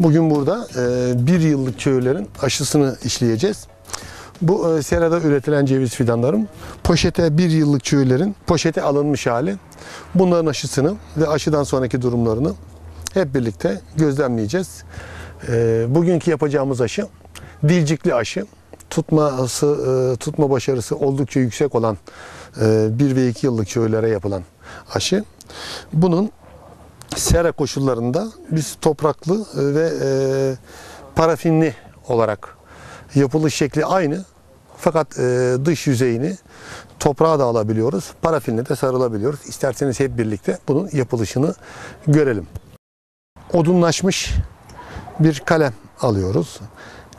Bugün burada bir yıllık köylülerin aşısını işleyeceğiz. Bu serada üretilen ceviz fidanlarım poşete bir yıllık çürülerin poşete alınmış hali. Bunların aşısını ve aşıdan sonraki durumlarını hep birlikte gözlemleyeceğiz. Bugünkü yapacağımız aşı dilcikli aşı. Tutma başarısı oldukça yüksek olan 1 ve 2 yıllık çürülere yapılan aşı. Bunun sera koşullarında biz topraklı ve parafinli olarak yapılış şekli aynı fakat dış yüzeyini toprağa da alabiliyoruz. Parafinle de sarılabiliyoruz. İsterseniz hep birlikte bunun yapılışını görelim. Odunlaşmış bir kalem alıyoruz.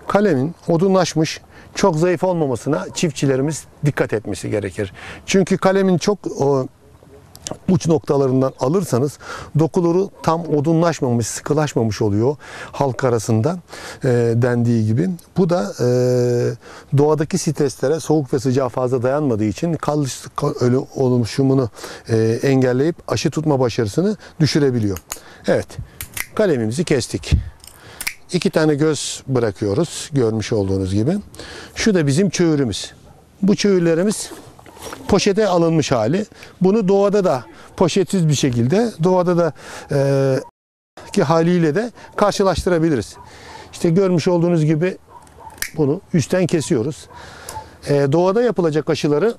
Kalemin odunlaşmış çok zayıf olmamasına çiftçilerimiz dikkat etmesi gerekir. Çünkü kalemin çok uç noktalarından alırsanız dokuları tam odunlaşmamış, sıkılaşmamış oluyor halk arasında dendiği gibi. Bu da doğadaki streslere, soğuk ve sıcağa fazla dayanmadığı için kalçık ölü oluşumunu engelleyip aşı tutma başarısını düşürebiliyor. Evet, kalemimizi kestik. 2 tane göz bırakıyoruz görmüş olduğunuz gibi. Şu da bizim çöğürümüz. Bu çöğürlerimiz poşete alınmış hali. Bunu doğada da poşetsiz bir şekilde doğada da ki haliyle de karşılaştırabiliriz. İşte görmüş olduğunuz gibi bunu üstten kesiyoruz. Doğada yapılacak aşıları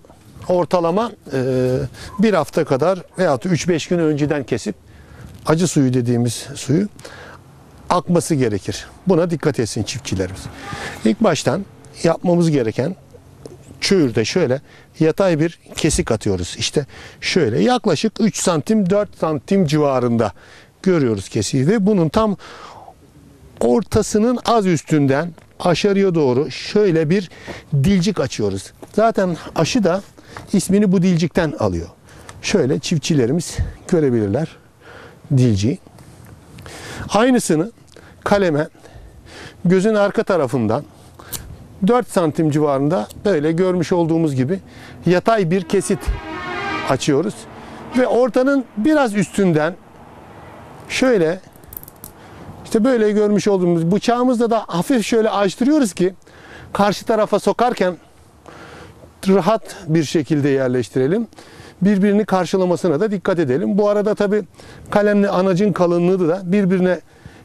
ortalama bir hafta kadar veyahut 3-5 gün önceden kesip acı suyu dediğimiz suyu akması gerekir. Buna dikkat etsin çiftçilerimiz. İlk baştan yapmamız gereken çöğürde şöyle yatay bir kesik atıyoruz. İşte şöyle yaklaşık 3 santim 4 santim civarında görüyoruz kesiği ve bunun tam ortasının az üstünden aşağıya doğru şöyle bir dilcik açıyoruz. Zaten aşı da ismini bu dilcikten alıyor. Şöyle çiftçilerimiz görebilirler dilciği. Aynısını kaleme gözün arka tarafından 4 santim civarında böyle görmüş olduğumuz gibi yatay bir kesit açıyoruz. Ve ortanın biraz üstünden şöyle işte böyle görmüş olduğumuz bıçağımızla da hafif şöyle açtırıyoruz ki karşı tarafa sokarken rahat bir şekilde yerleştirelim. Birbirini karşılamasına da dikkat edelim. Bu arada tabii kalemle anacın kalınlığı da birbirine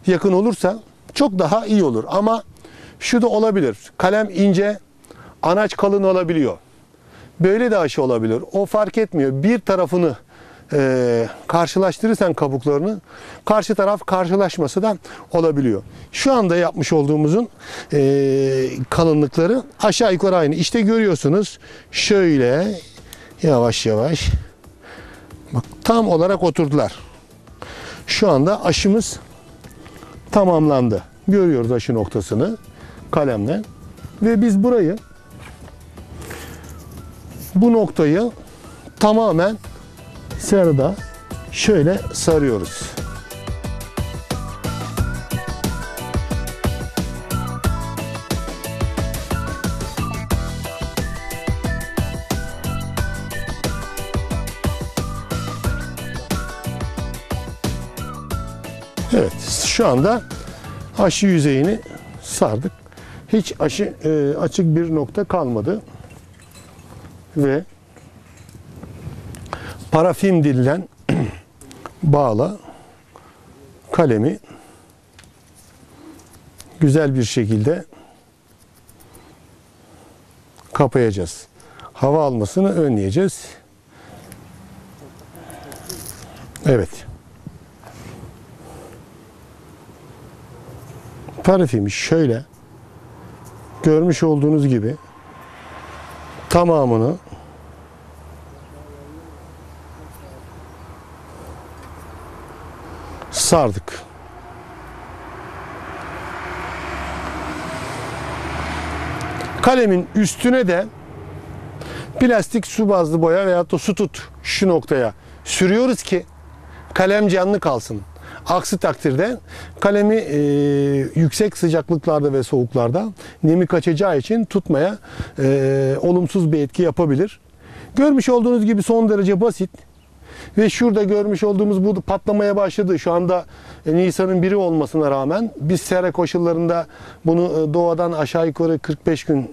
yakın olursa çok daha iyi olur ama şu da olabilir. Kalem ince, anaç kalın olabiliyor. Böyle de aşı olabilir. O fark etmiyor. Bir tarafını karşılaştırırsan kabuklarını, karşı taraf karşılaşması da olabiliyor. Şu anda yapmış olduğumuzun kalınlıkları aşağı yukarı aynı. İşte görüyorsunuz. Şöyle yavaş yavaş. Bak tam olarak oturdular. Şu anda aşımız tamamlandı. Görüyoruz aşı noktasını kalemle ve biz burayı bu noktayı tamamen serada şöyle sarıyoruz. Evet, şu anda aşı yüzeyini sardık. Hiç açık bir nokta kalmadı. Ve parafin denilen bağla kalemi güzel bir şekilde kapayacağız. Hava almasını önleyeceğiz. Evet. Parafini şöyle görmüş olduğunuz gibi tamamını sardık. Kalemin üstüne de plastik su bazlı boya veyahut da su tut şu noktaya sürüyoruz ki kalem canlı kalsın. Aksi takdirde kalemi yüksek sıcaklıklarda ve soğuklarda nemi kaçacağı için tutmaya olumsuz bir etki yapabilir. Görmüş olduğunuz gibi son derece basit. Ve şurada görmüş olduğumuz bu patlamaya başladı. Şu anda Nisan'ın 1'i olmasına rağmen biz sera koşullarında bunu doğadan aşağı yukarı 45 gün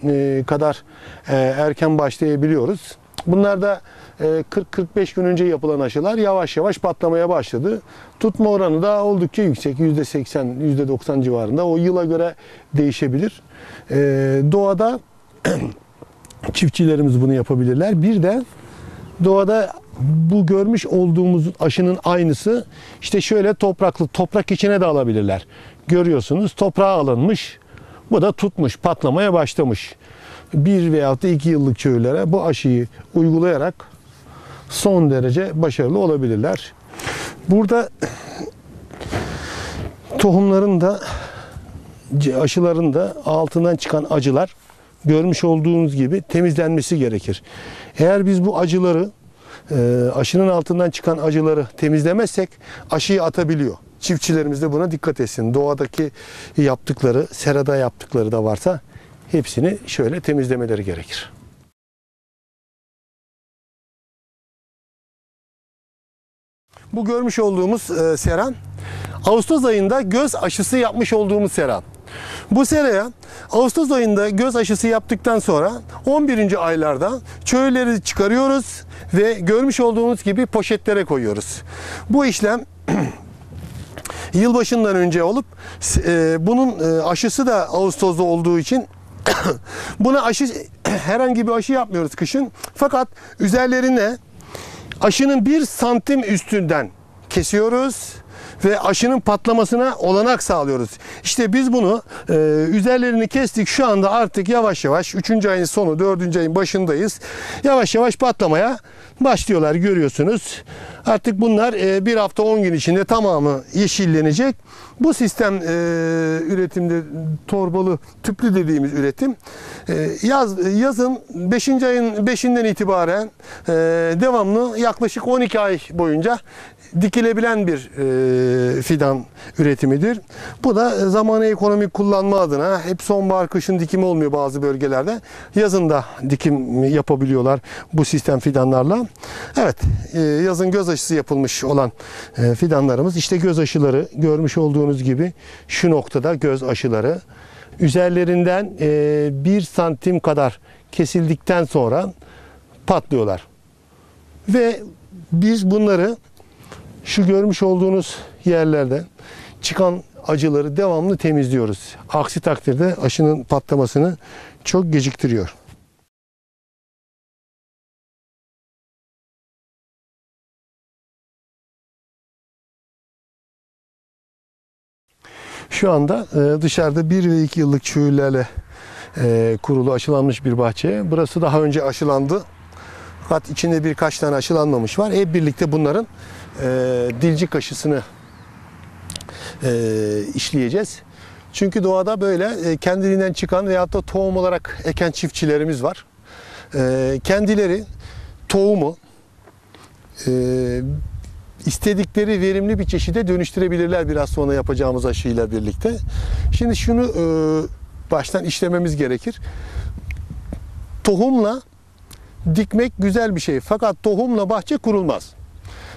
kadar erken başlayabiliyoruz. Bunlar da 40-45 gün önce yapılan aşılar yavaş yavaş patlamaya başladı. Tutma oranı da oldukça yüksek. %80, %90 civarında. O yıla göre değişebilir. Doğada çiftçilerimiz bunu yapabilirler. Bir de doğada bu görmüş olduğumuz aşının aynısı işte şöyle topraklı, toprak içine de alabilirler. Görüyorsunuz toprağa alınmış. Bu da tutmuş, patlamaya başlamış. 1 veyahut da 2 yıllık köylere bu aşıyı uygulayarak son derece başarılı olabilirler. Burada tohumların da aşıların da altından çıkan acılar görmüş olduğunuz gibi temizlenmesi gerekir. Eğer biz bu acıları aşının altından çıkan acıları temizlemezsek aşıyı atabiliyor. Çiftçilerimiz de buna dikkat etsin. Doğadaki yaptıkları, serada yaptıkları da varsa hepsini şöyle temizlemeleri gerekir. Bu görmüş olduğumuz sera, Ağustos ayında göz aşısı yapmış olduğumuz sera. Bu seraya Ağustos ayında göz aşısı yaptıktan sonra 11. aylarda çölleri çıkarıyoruz ve görmüş olduğunuz gibi poşetlere koyuyoruz. Bu işlem yılbaşından önce olup bunun aşısı da Ağustos'ta olduğu için buna aşı, herhangi bir aşı yapmıyoruz kışın. Fakat üzerlerine aşının 1 santim üstünden kesiyoruz ve aşının patlamasına olanak sağlıyoruz. İşte biz bunu üzerlerini kestik. Şu anda artık yavaş yavaş 3. ayın sonu, 4. ayın başındayız. Yavaş yavaş patlamaya başlıyorlar, görüyorsunuz. Artık bunlar 1 hafta 10 gün içinde tamamı yeşillenecek. Bu sistem üretimde torbalı tüplü dediğimiz üretim yazın 5. ayın 5'inden itibaren devamlı yaklaşık 12 ay boyunca dikilebilen bir fidan üretimidir. Bu da zamanı ekonomik kullanma adına hep sonbahar kışın dikimi olmuyor bazı bölgelerde. Yazın da dikim yapabiliyorlar bu sistem fidanlarla. Evet, yazın göz aşısı yapılmış olan fidanlarımız. İşte göz aşıları görmüş olduğunuz gibi şu noktada göz aşıları. Üzerlerinden 1 santim kadar kesildikten sonra patlıyorlar. Ve biz bunları şu görmüş olduğunuz yerlerde çıkan acıları devamlı temizliyoruz. Aksi takdirde aşının patlamasını çok geciktiriyor. Şu anda dışarıda 1 ve 2 yıllık çöğülerle kurulu aşılanmış bir bahçe. Burası daha önce aşılandı. Fakat içinde birkaç tane aşılanmamış var. Hep birlikte bunların dilcik aşısını işleyeceğiz. Çünkü doğada böyle kendiliğinden çıkan veyahut da tohum olarak eken çiftçilerimiz var. Kendileri tohumu istedikleri verimli bir çeşide dönüştürebilirler biraz sonra yapacağımız aşıyla birlikte. Şimdi şunu baştan işlememiz gerekir. Tohumla dikmek güzel bir şey fakat tohumla bahçe kurulmaz.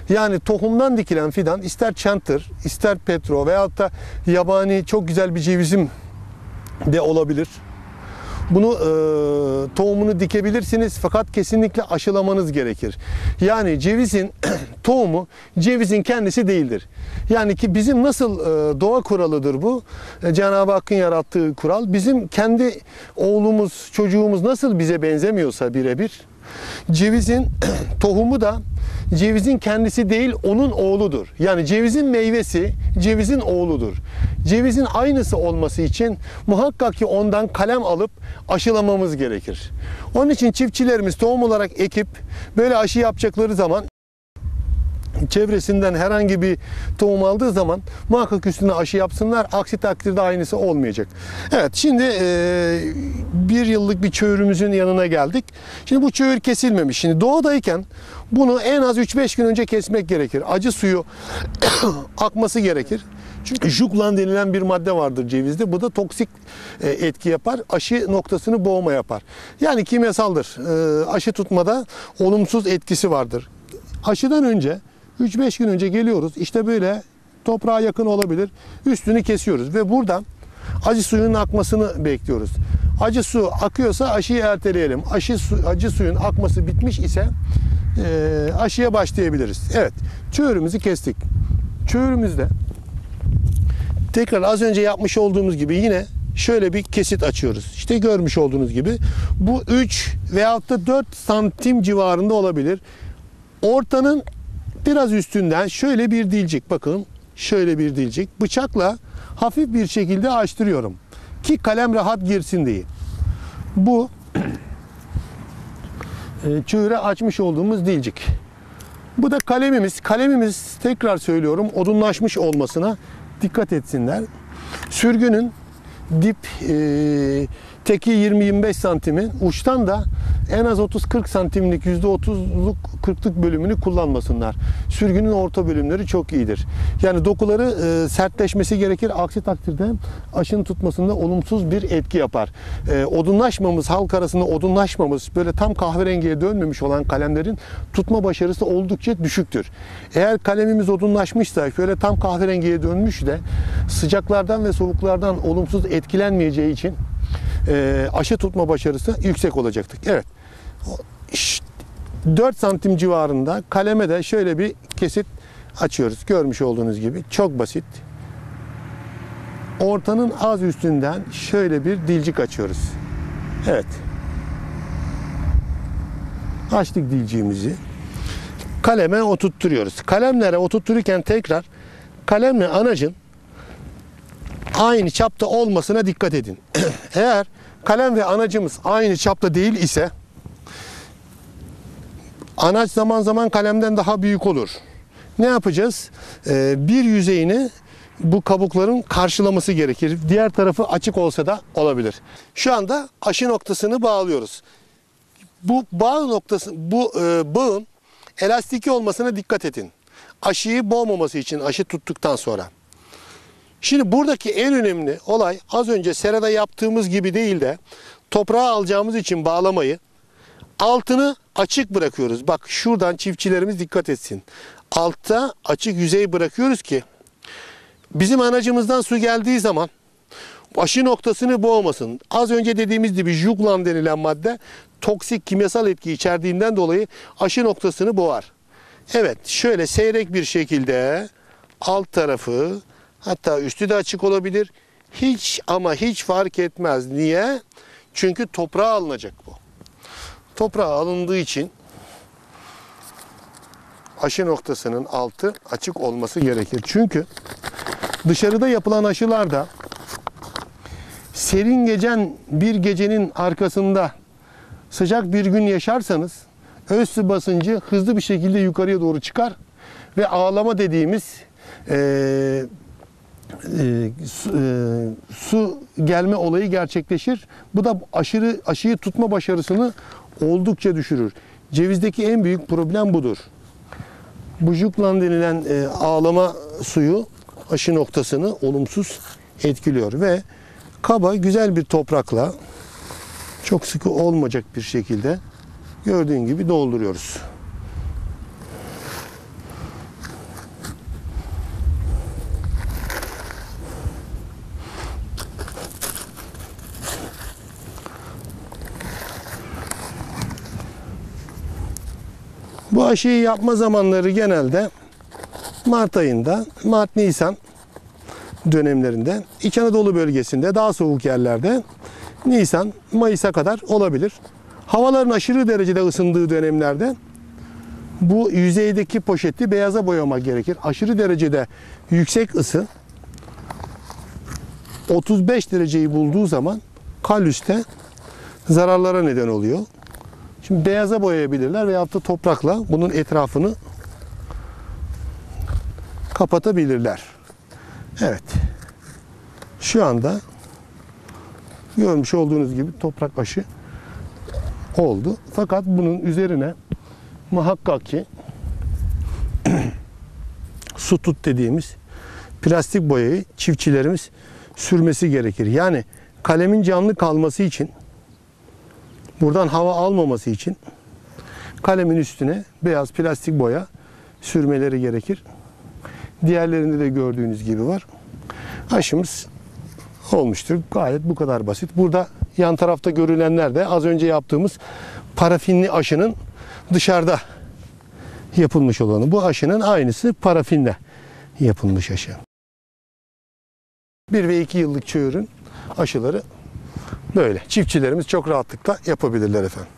Yani tohumdan dikilen fidan ister çantır, ister petro veyahut da yabani çok güzel bir cevizim de olabilir. Bunu tohumunu dikebilirsiniz fakat kesinlikle aşılamanız gerekir. Yani cevizin tohumu cevizin kendisi değildir. Yani ki bizim nasıl doğa kuralıdır bu? Cenab-ı Hakk'ın yarattığı kural. Bizim kendi oğlumuz, çocuğumuz nasıl bize benzemiyorsa birebir. Cevizin tohumu da cevizin kendisi değil onun oğludur. Yani cevizin meyvesi cevizin oğludur. Cevizin aynısı olması için muhakkak ki ondan kalem alıp aşılamamız gerekir. Onun için çiftçilerimiz tohum olarak ekip böyle aşı yapacakları zaman çevresinden herhangi bir tohum aldığı zaman muhakkak üstüne aşı yapsınlar. Aksi takdirde aynısı olmayacak. Evet, şimdi 1 yıllık bir çöğürümüzün yanına geldik. Şimdi bu çöğür kesilmemiş. Şimdi doğadayken bunu en az 3-5 gün önce kesmek gerekir. Acı suyu akması gerekir. Çünkü juglan denilen bir madde vardır cevizde. Bu da toksik etki yapar. Aşı noktasını boğma yapar. Yani kimyasaldır. Aşı tutmada olumsuz etkisi vardır. Aşıdan önce 3-5 gün önce geliyoruz. İşte böyle toprağa yakın olabilir. Üstünü kesiyoruz ve buradan acı suyunun akmasını bekliyoruz. Acı su akıyorsa aşıyı erteleyelim. Acı suyun akması bitmiş ise aşıya başlayabiliriz. Evet, çöğürümüzü kestik. Çöğürümüzde tekrar az önce yapmış olduğumuz gibi yine şöyle bir kesit açıyoruz. İşte görmüş olduğunuz gibi bu 3 veyahut da 4 santim civarında olabilir. Ortanın biraz üstünden şöyle bir dilcik, bakın şöyle bir dilcik bıçakla hafif bir şekilde açtırıyorum ki kalem rahat girsin diye. Bu çöğüre açmış olduğumuz dilcik. Bu da kalemimiz. Kalemimiz, tekrar söylüyorum, odunlaşmış olmasına dikkat etsinler. Sürgünün dip teki 20-25 santimi, uçtan da en az 30-40 santimlik, %30'luk 40'lık bölümünü kullanmasınlar. Sürgünün orta bölümleri çok iyidir. Yani dokuları sertleşmesi gerekir. Aksi takdirde aşının tutmasında olumsuz bir etki yapar. Odunlaşmamız, halk arasında odunlaşmamız, böyle tam kahverengiye dönmemiş olan kalemlerin tutma başarısı oldukça düşüktür. Eğer kalemimiz odunlaşmışsa, şöyle tam kahverengiye dönmüş de sıcaklardan ve soğuklardan olumsuz etkilenmeyeceği için aşı tutma başarısı yüksek olacaktır. Evet. 4 santim civarında kaleme de şöyle bir kesit açıyoruz. Görmüş olduğunuz gibi çok basit. Ortanın az üstünden şöyle bir dilcik açıyoruz. Evet. Açtık dilciğimizi. Kaleme oturtturuyoruz. Kalemlere oturttururken tekrar kalemle anacın aynı çapta olmasına dikkat edin. Eğer kalem ve anacımız aynı çapta değil ise anaç zaman zaman kalemden daha büyük olur. Ne yapacağız? Bir yüzeyini bu kabukların karşılaması gerekir. Diğer tarafı açık olsa da olabilir. Şu anda aşı noktasını bağlıyoruz. Bu bağ noktası, bu bağın elastiki olmasına dikkat edin. Aşıyı boğmaması için, aşı tuttuktan sonra. Şimdi buradaki en önemli olay, az önce serada yaptığımız gibi değil de toprağa alacağımız için bağlamayı altını açık bırakıyoruz. Bak şuradan çiftçilerimiz dikkat etsin. Altta açık yüzey bırakıyoruz ki bizim anacımızdan su geldiği zaman aşı noktasını boğmasın. Az önce dediğimiz gibi juglan denilen madde toksik kimyasal etki içerdiğinden dolayı aşı noktasını boğar. Evet, şöyle seyrek bir şekilde alt tarafı, hatta üstü de açık olabilir. Hiç ama hiç fark etmez. Niye? Çünkü toprağa alınacak bu. Toprağa alındığı için aşı noktasının altı açık olması gerekir. Çünkü dışarıda yapılan aşılarda serin geçen bir gecenin arkasında sıcak bir gün yaşarsanız öz su basıncı hızlı bir şekilde yukarıya doğru çıkar ve ağlama dediğimiz su gelme olayı gerçekleşir. Bu da aşıyı tutma başarısını oldukça düşürür. Cevizdeki en büyük problem budur. Bujuklan denilen ağlama suyu aşı noktasını olumsuz etkiliyor ve kaba güzel bir toprakla çok sıkı olmayacak bir şekilde gördüğün gibi dolduruyoruz. Bu aşıyı yapma zamanları genelde Mart ayında, Mart-Nisan dönemlerinde, İç Anadolu bölgesinde, daha soğuk yerlerde Nisan-Mayıs'a kadar olabilir. Havaların aşırı derecede ısındığı dönemlerde bu yüzeydeki poşeti beyaza boyamak gerekir. Aşırı derecede yüksek ısı 35 dereceyi bulduğu zaman kalüste zararlara neden oluyor. Şimdi beyaza boyayabilirler veyahut da toprakla bunun etrafını kapatabilirler. Evet. Şu anda görmüş olduğunuz gibi toprak aşı oldu. Fakat bunun üzerine muhakkak ki su tut dediğimiz plastik boyayı çiftçilerimiz sürmesi gerekir. Yani kalemin canlı kalması için, buradan hava almaması için Kalemin üstüne beyaz plastik boya sürmeleri gerekir. Diğerlerinde de gördüğünüz gibi var. Aşımız olmuştur. Gayet bu kadar basit. Burada yan tarafta görülenler de az önce yaptığımız parafinli aşının dışarıda yapılmış olanı. Bu aşının aynısı parafinle yapılmış aşı. 1 ve 2 yıllık çığırın aşıları böyle. Çiftçilerimiz çok rahatlıkla yapabilirler efendim.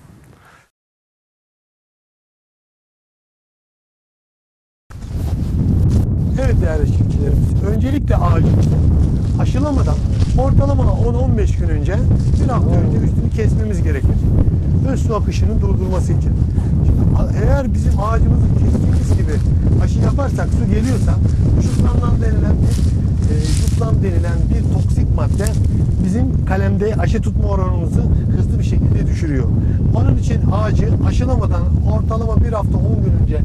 Evet değerli çiftçilerimiz, öncelikle ağacımızı aşılamadan ortalama 10-15 gün önce, bir hafta önce üstünü kesmemiz gerekir. Öz su akışının durdurması için. Şimdi, eğer bizim ağacımızı kestiğimiz gibi aşı yaparsak su geliyorsa, şuflan denilen bir toksik madde bizim kalemde aşı tutma oranımızı hızlı bir şekilde düşürüyor. Onun için ağacı aşılamadan ortalama bir hafta 10 gün önce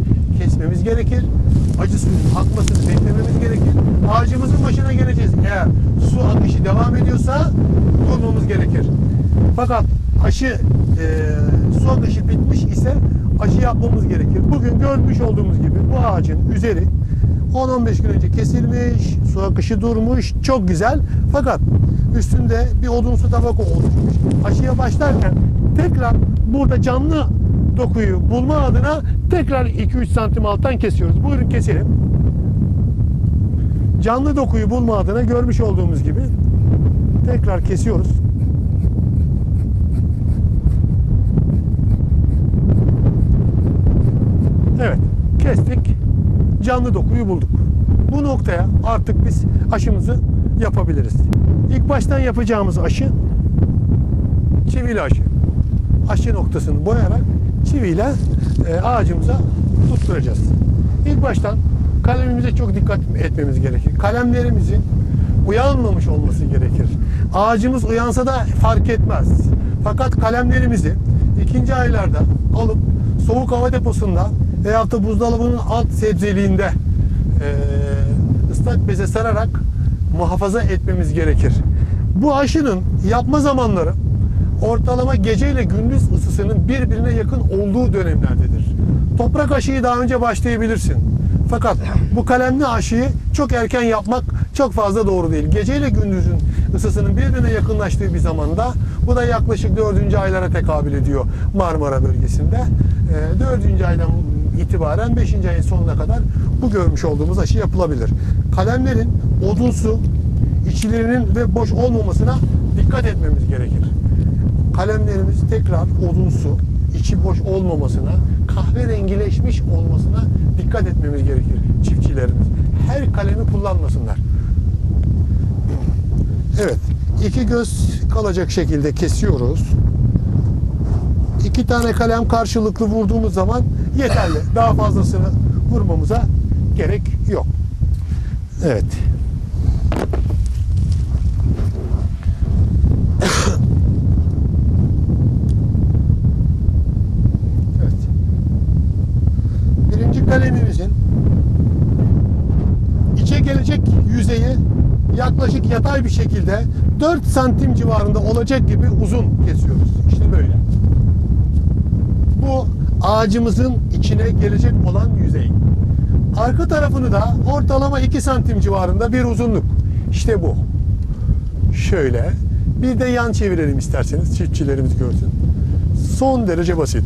kesmemiz gerekir. Acı suyun akmasını beklememiz gerekir. Ağacımızın başına geleceğiz. Eğer su akışı devam ediyorsa durmamız gerekir. Fakat aşı su akışı bitmiş ise aşı yapmamız gerekir. Bugün görmüş olduğumuz gibi bu ağacın üzeri 10-15 gün önce kesilmiş, su akışı durmuş, çok güzel. Fakat üstünde bir odunsu tabaka oluşmuş. Aşıya başlarken tekrar burada canlı dokuyu bulma adına tekrar 2-3 santim alttan kesiyoruz. Buyurun keselim. Canlı dokuyu bulma adına görmüş olduğumuz gibi tekrar kesiyoruz. Evet, kestik. Canlı dokuyu bulduk. Bu noktaya artık biz aşımızı yapabiliriz. İlk baştan yapacağımız aşı çivili aşı. Aşı noktasını boyayarak çiviyle ağacımıza tutturacağız. İlk baştan kalemimize çok dikkat etmemiz gerekir. Kalemlerimizin uyanmamış olması gerekir. Ağacımız uyansa da fark etmez. Fakat kalemlerimizi ikinci aylarda alıp soğuk hava deposunda veyahut da buzdolabının alt sebzeliğinde ıslak beze sararak muhafaza etmemiz gerekir. Bu aşının yapma zamanları ortalama gece ile gündüz ısısının birbirine yakın olduğu dönemlerdedir. Toprak aşıyı daha önce başlayabilirsin. Fakat bu kalemli aşıyı çok erken yapmak çok fazla doğru değil. Gece ile gündüzün ısısının birbirine yakınlaştığı bir zamanda, bu da yaklaşık 4. aylara tekabül ediyor Marmara bölgesinde. 4. aydan itibaren 5. ayın sonuna kadar bu görmüş olduğumuz aşı yapılabilir. Kalemlerin odunsu, içlerinin ve boş olmamasına dikkat etmemiz gerekir. Kalemlerimiz tekrar odunsu, içi boş olmamasına, kahverengileşmiş olmasına dikkat etmemiz gerekir çiftçilerimiz. Her kalemi kullanmasınlar. Evet, iki göz kalacak şekilde kesiyoruz. 2 tane kalem karşılıklı vurduğumuz zaman yeterli. Daha fazlasını vurmamıza gerek yok. Evet. Kalemimizin içe gelecek yüzeyi yaklaşık yatay bir şekilde 4 santim civarında olacak gibi uzun kesiyoruz. İşte böyle. Bu ağacımızın içine gelecek olan yüzey. Arka tarafını da ortalama 2 santim civarında bir uzunluk. İşte bu. Şöyle. Bir de yan çevirelim isterseniz çiftçilerimiz görsün. Son derece basit.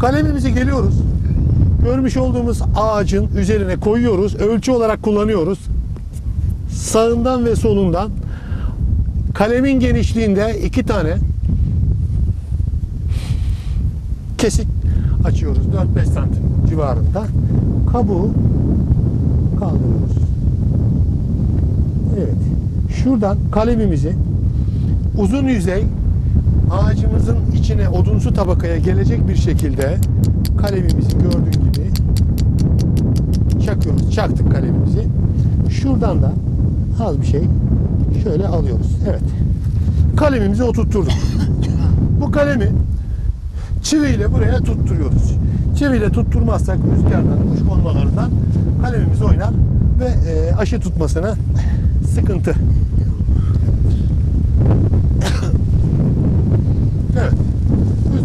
Kalemimizi geliyoruz. Görmüş olduğumuz ağacın üzerine koyuyoruz. Ölçü olarak kullanıyoruz. Sağından ve solundan kalemin genişliğinde 2 tane kesik açıyoruz. 4-5 santim civarında. Kabuğu kaldırıyoruz. Evet. Şuradan kalemimizi uzun yüzey ağacımızın içine odunsu tabakaya gelecek bir şekilde kalemimizi gördüğün gibi çakıyoruz. Çaktık kalemimizi. Şuradan da az bir şey şöyle alıyoruz. Evet. Kalemimizi oturtturduk. Bu kalemi çiviyle buraya tutturuyoruz. Çiviyle tutturmazsak rüzgardan, kuş konmalarından kalemimiz oynar ve aşı tutmasına sıkıntı. Evet,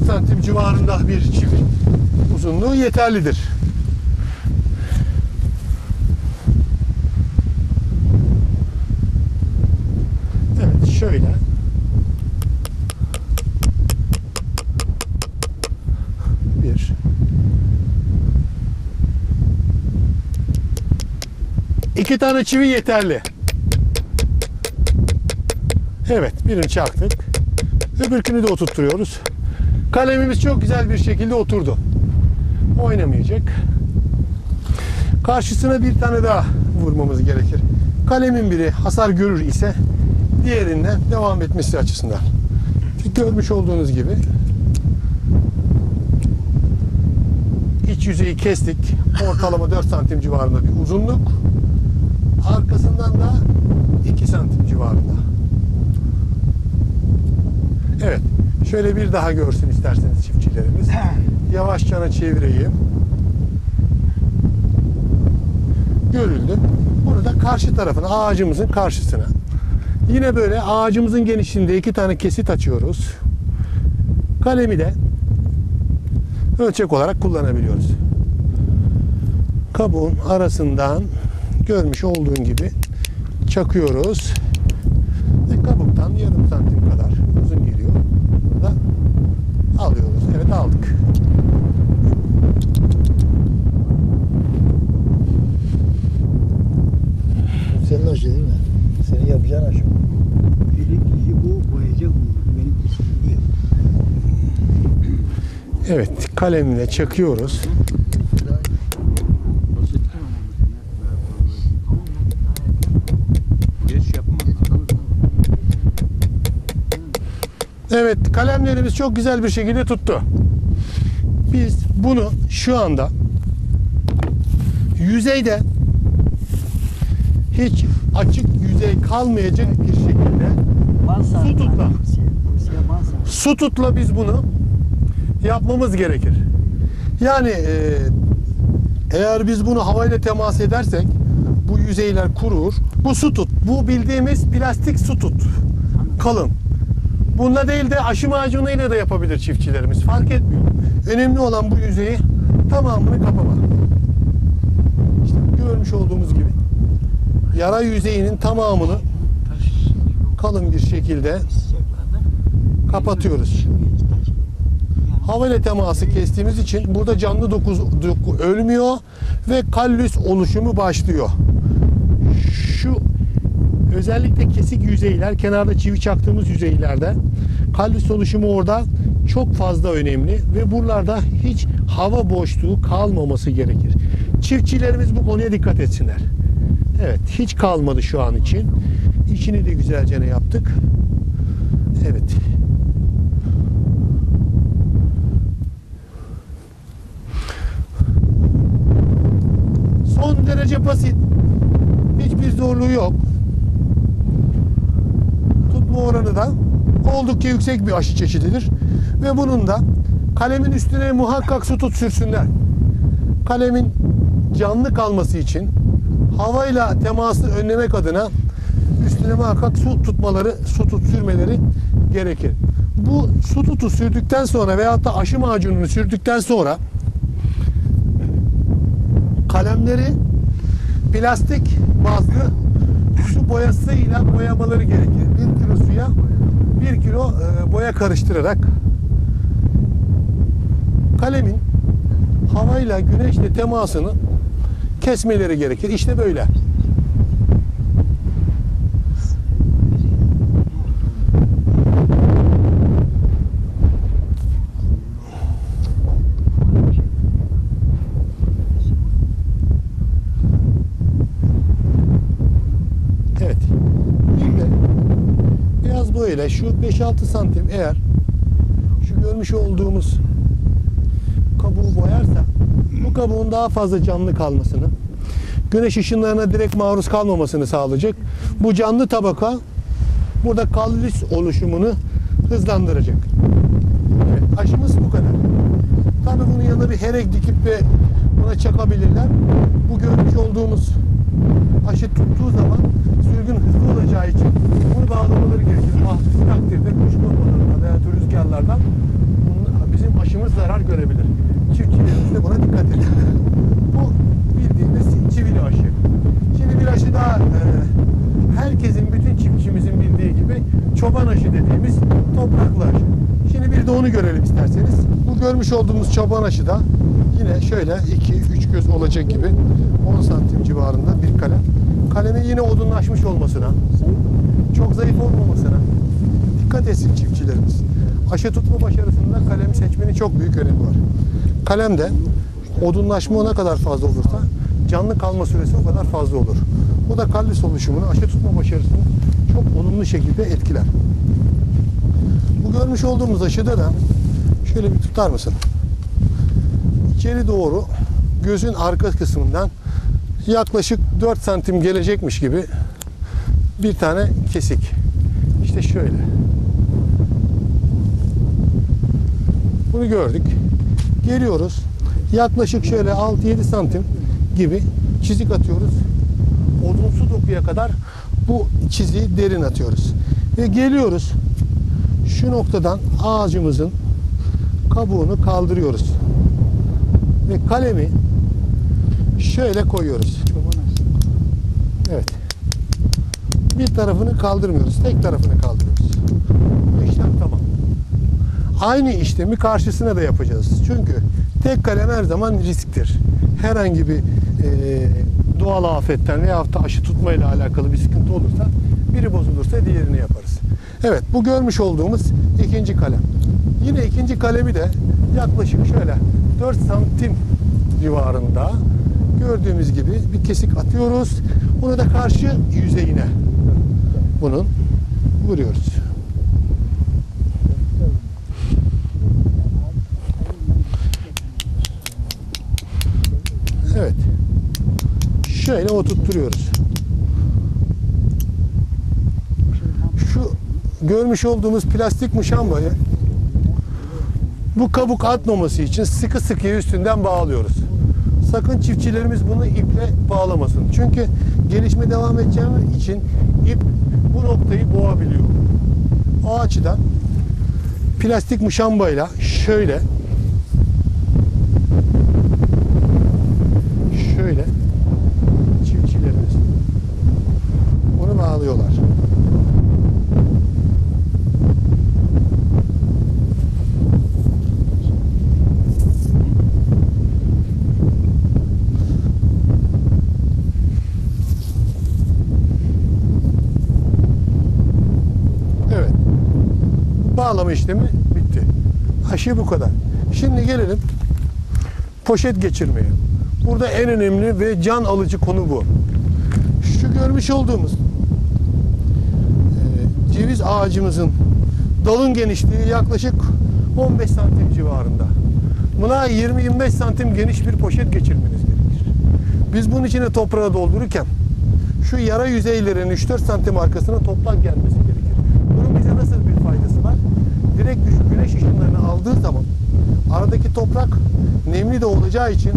3 santim santim civarında bir çivi uzunluğu yeterlidir. Evet, şöyle. Bir. İki tane çivi yeterli. Evet, birini çaktık. Öbürkünü de oturtturuyoruz. Kalemimiz çok güzel bir şekilde oturdu. Oynamayacak. Karşısına bir tane daha vurmamız gerekir. Kalemin biri hasar görür ise diğerinden devam etmesi açısından. Görmüş olduğunuz gibi iç yüzeyi kestik. Ortalama 4 santim civarında bir uzunluk. Arkasından da 2 santim civarında. Evet. Şöyle bir daha görsün isterseniz çiftçilerimiz. Yavaşça çevireyim. Görüldü. Bunu da karşı tarafına, ağacımızın karşısına. Yine böyle ağacımızın genişliğinde 2 tane kesit açıyoruz. Kalemi de ölçek olarak kullanabiliyoruz. Kabuğun arasından görmüş olduğun gibi çakıyoruz. Ve kabuktan yarım santim kadar uzun geliyor. Burada alıyoruz. Evet, aldık. Senin aşı değil mi? Senin yapacağın aşı. Benimki bu boyayacak mı? Benimki değil. Evet, kalemle çakıyoruz. Evet, kalemlerimiz çok güzel bir şekilde tuttu. Biz bunu şu anda yüzeyde hiç açık yüzey kalmayacak bir şekilde su tutla biz bunu yapmamız gerekir. Yani eğer biz bunu havayla temas edersek bu yüzeyler kurur. Bu su tut. Bu bildiğimiz plastik su tut. Kalın. Bununla değil de aşı macunuyla da yapabilir çiftçilerimiz. Fark etmiyor. Önemli olan bu yüzeyi tamamını kapama. İşte görmüş olduğumuz gibi yara yüzeyinin tamamını kalın bir şekilde kapatıyoruz. Hava ile teması kestiğimiz için burada canlı doku ölmüyor ve kallüs oluşumu başlıyor. Şu özellikle kesik yüzeyler, kenarda çivi çaktığımız yüzeylerde kallüs oluşumu orada çok fazla önemli ve buralarda hiç hava boşluğu kalmaması gerekir. Çiftçilerimiz bu konuya dikkat etsinler. Evet, hiç kalmadı şu an için. İçini de güzelce yaptık. Evet. Son derece basit. Hiçbir zorluğu yok. Bu oranı da oldukça yüksek bir aşı çeşididir. Ve bunun da kalemin üstüne muhakkak su tut sürsünler. Kalemin canlı kalması için havayla teması önlemek adına üstüne muhakkak su tut sürmeleri gerekir. Bu su tutu sürdükten sonra veyahut da aşı macununu sürdükten sonra kalemleri plastik bazlı su boyasıyla boyamaları gerekir. 1 kilo suya 1 kilo boya karıştırarak kalemin havayla, güneşle temasını kesmeleri gerekir. İşte böyle. Böyle şu 5-6 santim eğer şu görmüş olduğumuz kabuğu boyarsa bu kabuğun daha fazla canlı kalmasını, güneş ışınlarına direkt maruz kalmamasını sağlayacak. Bu canlı tabaka burada kallüs oluşumunu hızlandıracak. Evet, aşımız bu kadar. Tabii bunun yanına bir herek dikip ve buna çakabilirler. Bu görmüş olduğumuz aşı tuttuğu zaman sürgün hızlı olacağı için bunu bağlamaları gerekir. Mahsus takdirde kuş bombalarından veya rüzgarlardan bizim aşı kışımız zarar görebilir. Çiftçilerimiz de buna dikkat edin. Bu bildiğimiz çivili aşı. Şimdi bir aşı daha herkesin, bütün çiftçimizin bildiği gibi çoban aşı dediğimiz topraklı aşı. Şimdi bir de onu görelim isterseniz. Bu görmüş olduğumuz çoban aşı da yine şöyle 2-3 göz olacak gibi 10 santim civarında bir kalem. Kalemin yine odunlaşmış olmasına, çok zayıf olmamasına dikkat etsin çiftçilerimiz. Aşı tutma başarısında kalemi seçmenin çok büyük önemi var. Kalemde odunlaşma ne kadar fazla olursa canlı kalma süresi o kadar fazla olur. Bu da kallüs oluşumunu, aşı tutma başarısını çok olumlu şekilde etkiler. Bu görmüş olduğumuz aşıda da şöyle bir tutar mısın? İçeri doğru gözün arka kısmından yaklaşık 4 santim gelecekmiş gibi bir tane kesik. İşte şöyle. Bunu gördük. Geliyoruz. Yaklaşık şöyle 6-7 santim gibi çizik atıyoruz. Odunsu dokuya kadar bu çiziği derin atıyoruz. Ve geliyoruz. Şu noktadan ağacımızın kabuğunu kaldırıyoruz. Ve kalemi şöyle koyuyoruz. Evet. Bir tarafını kaldırmıyoruz. Tek tarafını kaldırıyoruz. Bu işlem tamam. Aynı işlemi karşısına da yapacağız. Çünkü tek kalem her zaman risktir. Herhangi bir doğal afetten veyahut da aşı tutmayla alakalı bir sıkıntı olursa, biri bozulursa diğerini yaparız. Evet, bu görmüş olduğumuz ikinci kalem. Yine ikinci kalemi de yaklaşık şöyle 4 santim civarında gördüğümüz gibi bir kesik atıyoruz. Bunu da karşı yüzeyine bunun vuruyoruz. Evet. Şöyle oturtturuyoruz. Şu görmüş olduğumuz plastik muşambayı bu kabuk atmaması için sıkı sıkıya üstünden bağlıyoruz. Sakın çiftçilerimiz bunu iple bağlamasın. Çünkü gelişme devam edeceği için ip bu noktayı boğabiliyor. O açıdan plastik muşambayla şöyle çiftçilerimiz onu bağlıyorlar. Evet. Bağlama işlemi bitti. Aşı bu kadar. Şimdi gelelim poşet geçirmeye. Burada en önemli ve can alıcı konu bu. Şu görmüş olduğumuz ceviz ağacımızın dalın genişliği yaklaşık 15 santim civarında. Buna 20-25 santim geniş bir poşet geçirmeniz gerekir. Biz bunun içine toprağı doldururken şu yara yüzeylerin 3-4 santim arkasına toprak gelmesi gerekir. Bunun bize nasıl bir faydası var? Direkt güneş ışınlarını aldığı zaman aradaki toprak nemli de olacağı için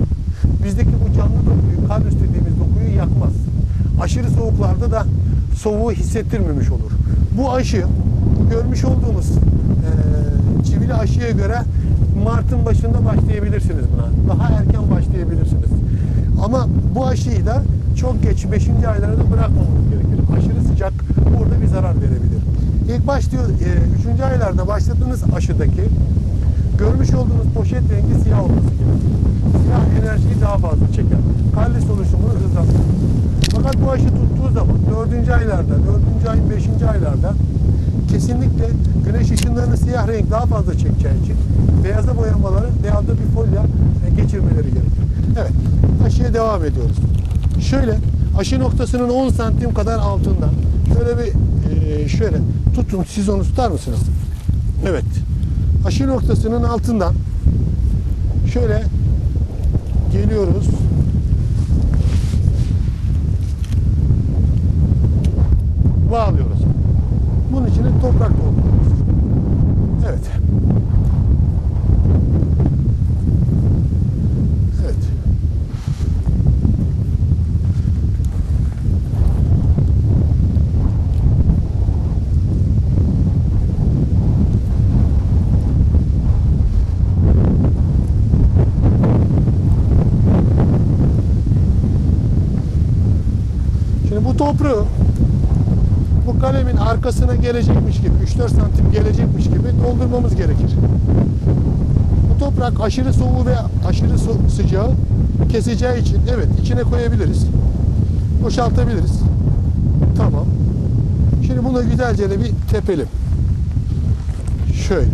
bizdeki bu canlı dokuyu, kallüs dediğimiz dokuyu yakmaz. Aşırı soğuklarda da soğuğu hissettirmemiş olur. Bu aşı, görmüş olduğumuz çivili aşıya göre Mart'ın başında başlayabilirsiniz buna. Daha erken başlayabilirsiniz. Ama bu aşıyı da çok geç 5. aylarda bırakmamamız gerekir. Aşırı sıcak burada bir zarar verebilir. İlk başlıyor 3. aylarda başladığınız aşıdaki görmüş olduğunuz poşet rengi siyah olması gerekir. Siyah enerjiyi daha fazla çeker. Kallüs oluşumunu hızlandırır. Fakat bu aşı tuttuğu zaman 4. aylarda, 4. ayın 5. aylarda kesinlikle güneş ışınlarının siyah renk daha fazla çekeceği için beyaza boyanmaları veyahut da bir folya geçirmeleri gerekir. Evet, aşıya devam ediyoruz. Şöyle, aşı noktasının 10 santim kadar altında şöyle bir tutun, siz onu tutar mısınız? Evet. Aşı noktasının altından şöyle geliyoruz. Bağlıyoruz. Bunun içine toprak dolduruyoruz. Evet. Evet. köprü bu kalemin arkasına gelecekmiş gibi, 3-4 santim gelecekmiş gibi doldurmamız gerekir. Bu toprak aşırı soğuğu ve aşırı sıcağı keseceği için evet içine koyabiliriz. Boşaltabiliriz. Tamam. Şimdi bunu güzelce de bir tepelim. Şöyle.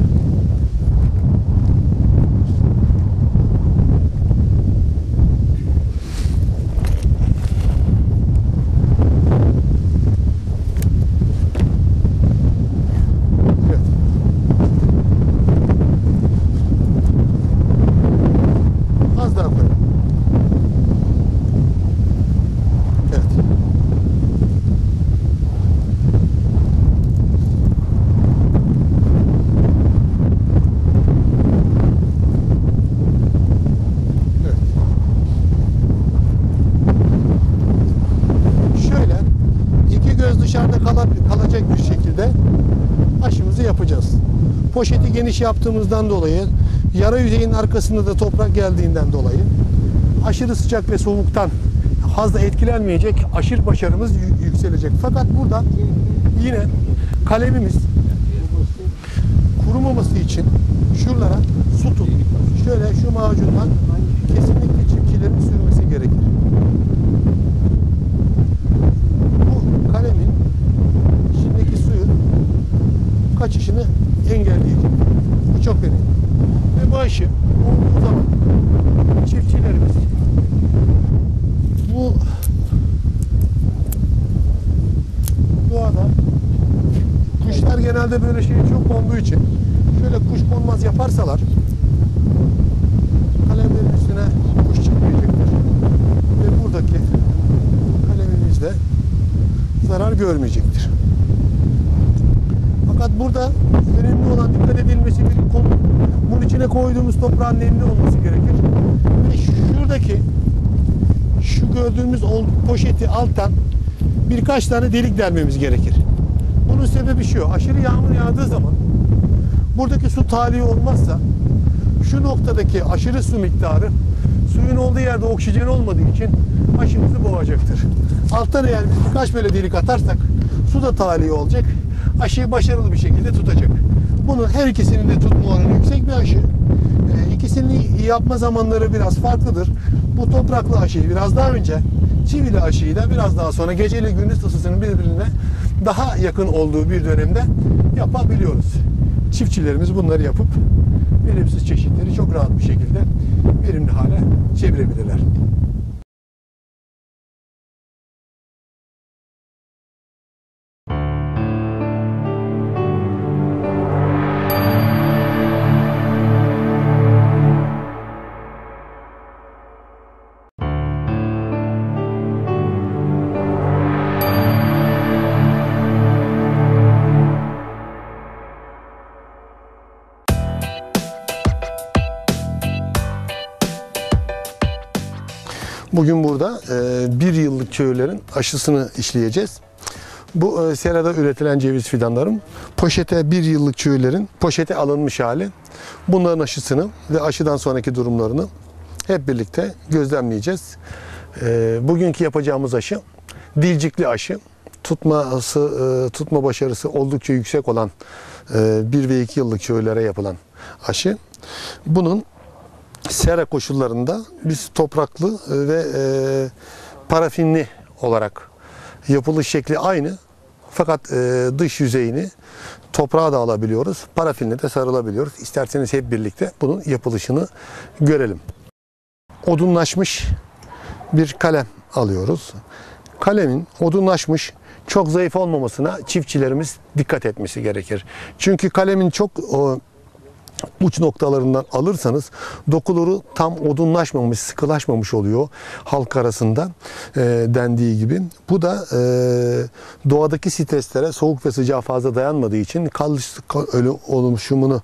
Kalacak bir şekilde aşımızı yapacağız. Poşeti geniş yaptığımızdan dolayı, yara yüzeyin arkasında da toprak geldiğinden dolayı aşırı sıcak ve soğuktan fazla etkilenmeyecek, aşırı başarımız yükselecek. Fakat burada yine kalemimiz kurumaması için şuralara su tut. Şöyle şu macundan kesinlikle çiftçilerin sürmesi gerekir. Kaçışını engelleyecek. Bu çok önemli. Ve bu aşı olduğu zaman çiftçilerimiz bu doğada kuşlar genelde böyle şeyi çok konduğu için şöyle kuş konmaz yaparsalar kalemlerin üstüne kuş çıkmayacaktır. Ve buradaki kalemimiz de zarar görmeyecektir. Fakat burada önemli olan dikkat edilmesi bir konu. Bunun içine koyduğumuz toprağın nemli olması gerekir. Ve şuradaki şu gördüğümüz poşeti alttan birkaç tane delik delmemiz gerekir. Bunun sebebi şu: aşırı yağmur yağdığı zaman buradaki su tahliye olmazsa şu noktadaki aşırı su miktarı suyun olduğu yerde oksijen olmadığı için aşımızı boğacaktır. Alttan eğer birkaç böyle delik atarsak su da tahliye olacak. Aşıyı başarılı bir şekilde tutacak. Bunun her ikisinin de tutma oranı yüksek bir aşı. İkisini yapma zamanları biraz farklıdır. Bu topraklı aşıyı biraz daha önce, çivili aşıyı da biraz daha sonra, geceli gündüz ısısının birbirine daha yakın olduğu bir dönemde yapabiliyoruz. Çiftçilerimiz bunları yapıp verimsiz çeşitleri çok rahat bir şekilde verimli hale çevirebilirler. Bugün burada bir yıllık çöğürlerin aşısını işleyeceğiz. Bu serada üretilen ceviz fidanların poşete bir yıllık çöğürlerin poşete alınmış hali. Bunların aşısını ve aşıdan sonraki durumlarını hep birlikte gözlemleyeceğiz. Bugünkü yapacağımız aşı dilcikli aşı. Tutma başarısı oldukça yüksek olan 1 ve 2 yıllık çöğürlere yapılan aşı. Bunun sera koşullarında biz topraklı ve parafinli olarak yapılış şekli aynı. Fakat dış yüzeyini toprağa da alabiliyoruz. Parafinle de sarılabiliyoruz. İsterseniz hep birlikte bunun yapılışını görelim. Odunlaşmış bir kalem alıyoruz. Kalemin odunlaşmış, çok zayıf olmamasına çiftçilerimiz dikkat etmesi gerekir. Çünkü kalemin çok uç noktalarından alırsanız dokuları tam odunlaşmamış, sıkılaşmamış oluyor halk arasında dendiği gibi. Bu da doğadaki streslere, soğuk ve sıcağa fazla dayanmadığı için kalçık oluşumunu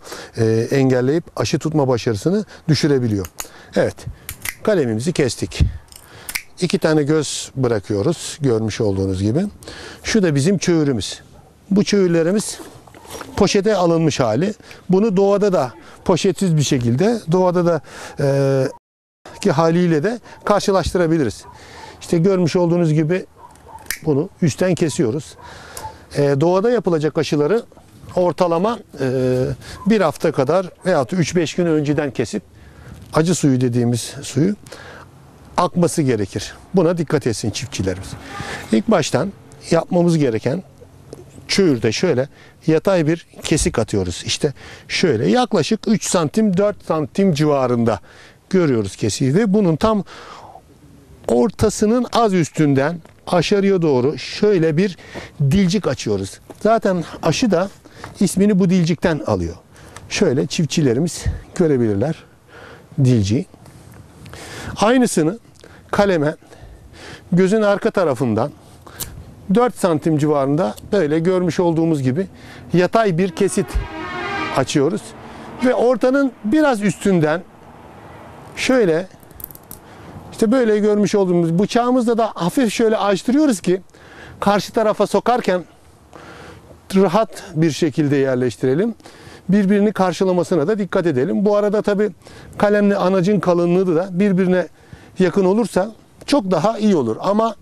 engelleyip aşı tutma başarısını düşürebiliyor. Evet, kalemimizi kestik. 2 tane göz bırakıyoruz görmüş olduğunuz gibi. Şu da bizim çöğürümüz. Bu çöğürlerimiz poşete alınmış hali. Bunu doğada da poşetsiz bir şekilde doğada da ki haliyle de karşılaştırabiliriz. İşte görmüş olduğunuz gibi Bunu üstten kesiyoruz. Doğada yapılacak aşıları ortalama bir hafta kadar veyahut 3-5 gün önceden kesip acı suyu dediğimiz suyu akması gerekir. Buna dikkat etsin çiftçilerimiz. İlk baştan yapmamız gereken çöğürde şöyle yatay bir kesik atıyoruz. İşte şöyle yaklaşık 3 santim 4 santim civarında görüyoruz kesiği ve bunun tam ortasının az üstünden aşağıya doğru şöyle bir dilcik açıyoruz. Zaten aşı da ismini bu dilcikten alıyor. Şöyle çiftçilerimiz görebilirler dilciği. Aynısını kaleme gözün arka tarafından 4 santim civarında böyle görmüş olduğumuz gibi yatay bir kesit açıyoruz. Ve ortanın biraz üstünden şöyle işte böyle görmüş olduğumuz bıçağımızla da hafif şöyle açtırıyoruz ki karşı tarafa sokarken rahat bir şekilde yerleştirelim. Birbirini karşılamasına da dikkat edelim. Bu arada tabii kalemle anacın kalınlığı da birbirine yakın olursa çok daha iyi olur. Ama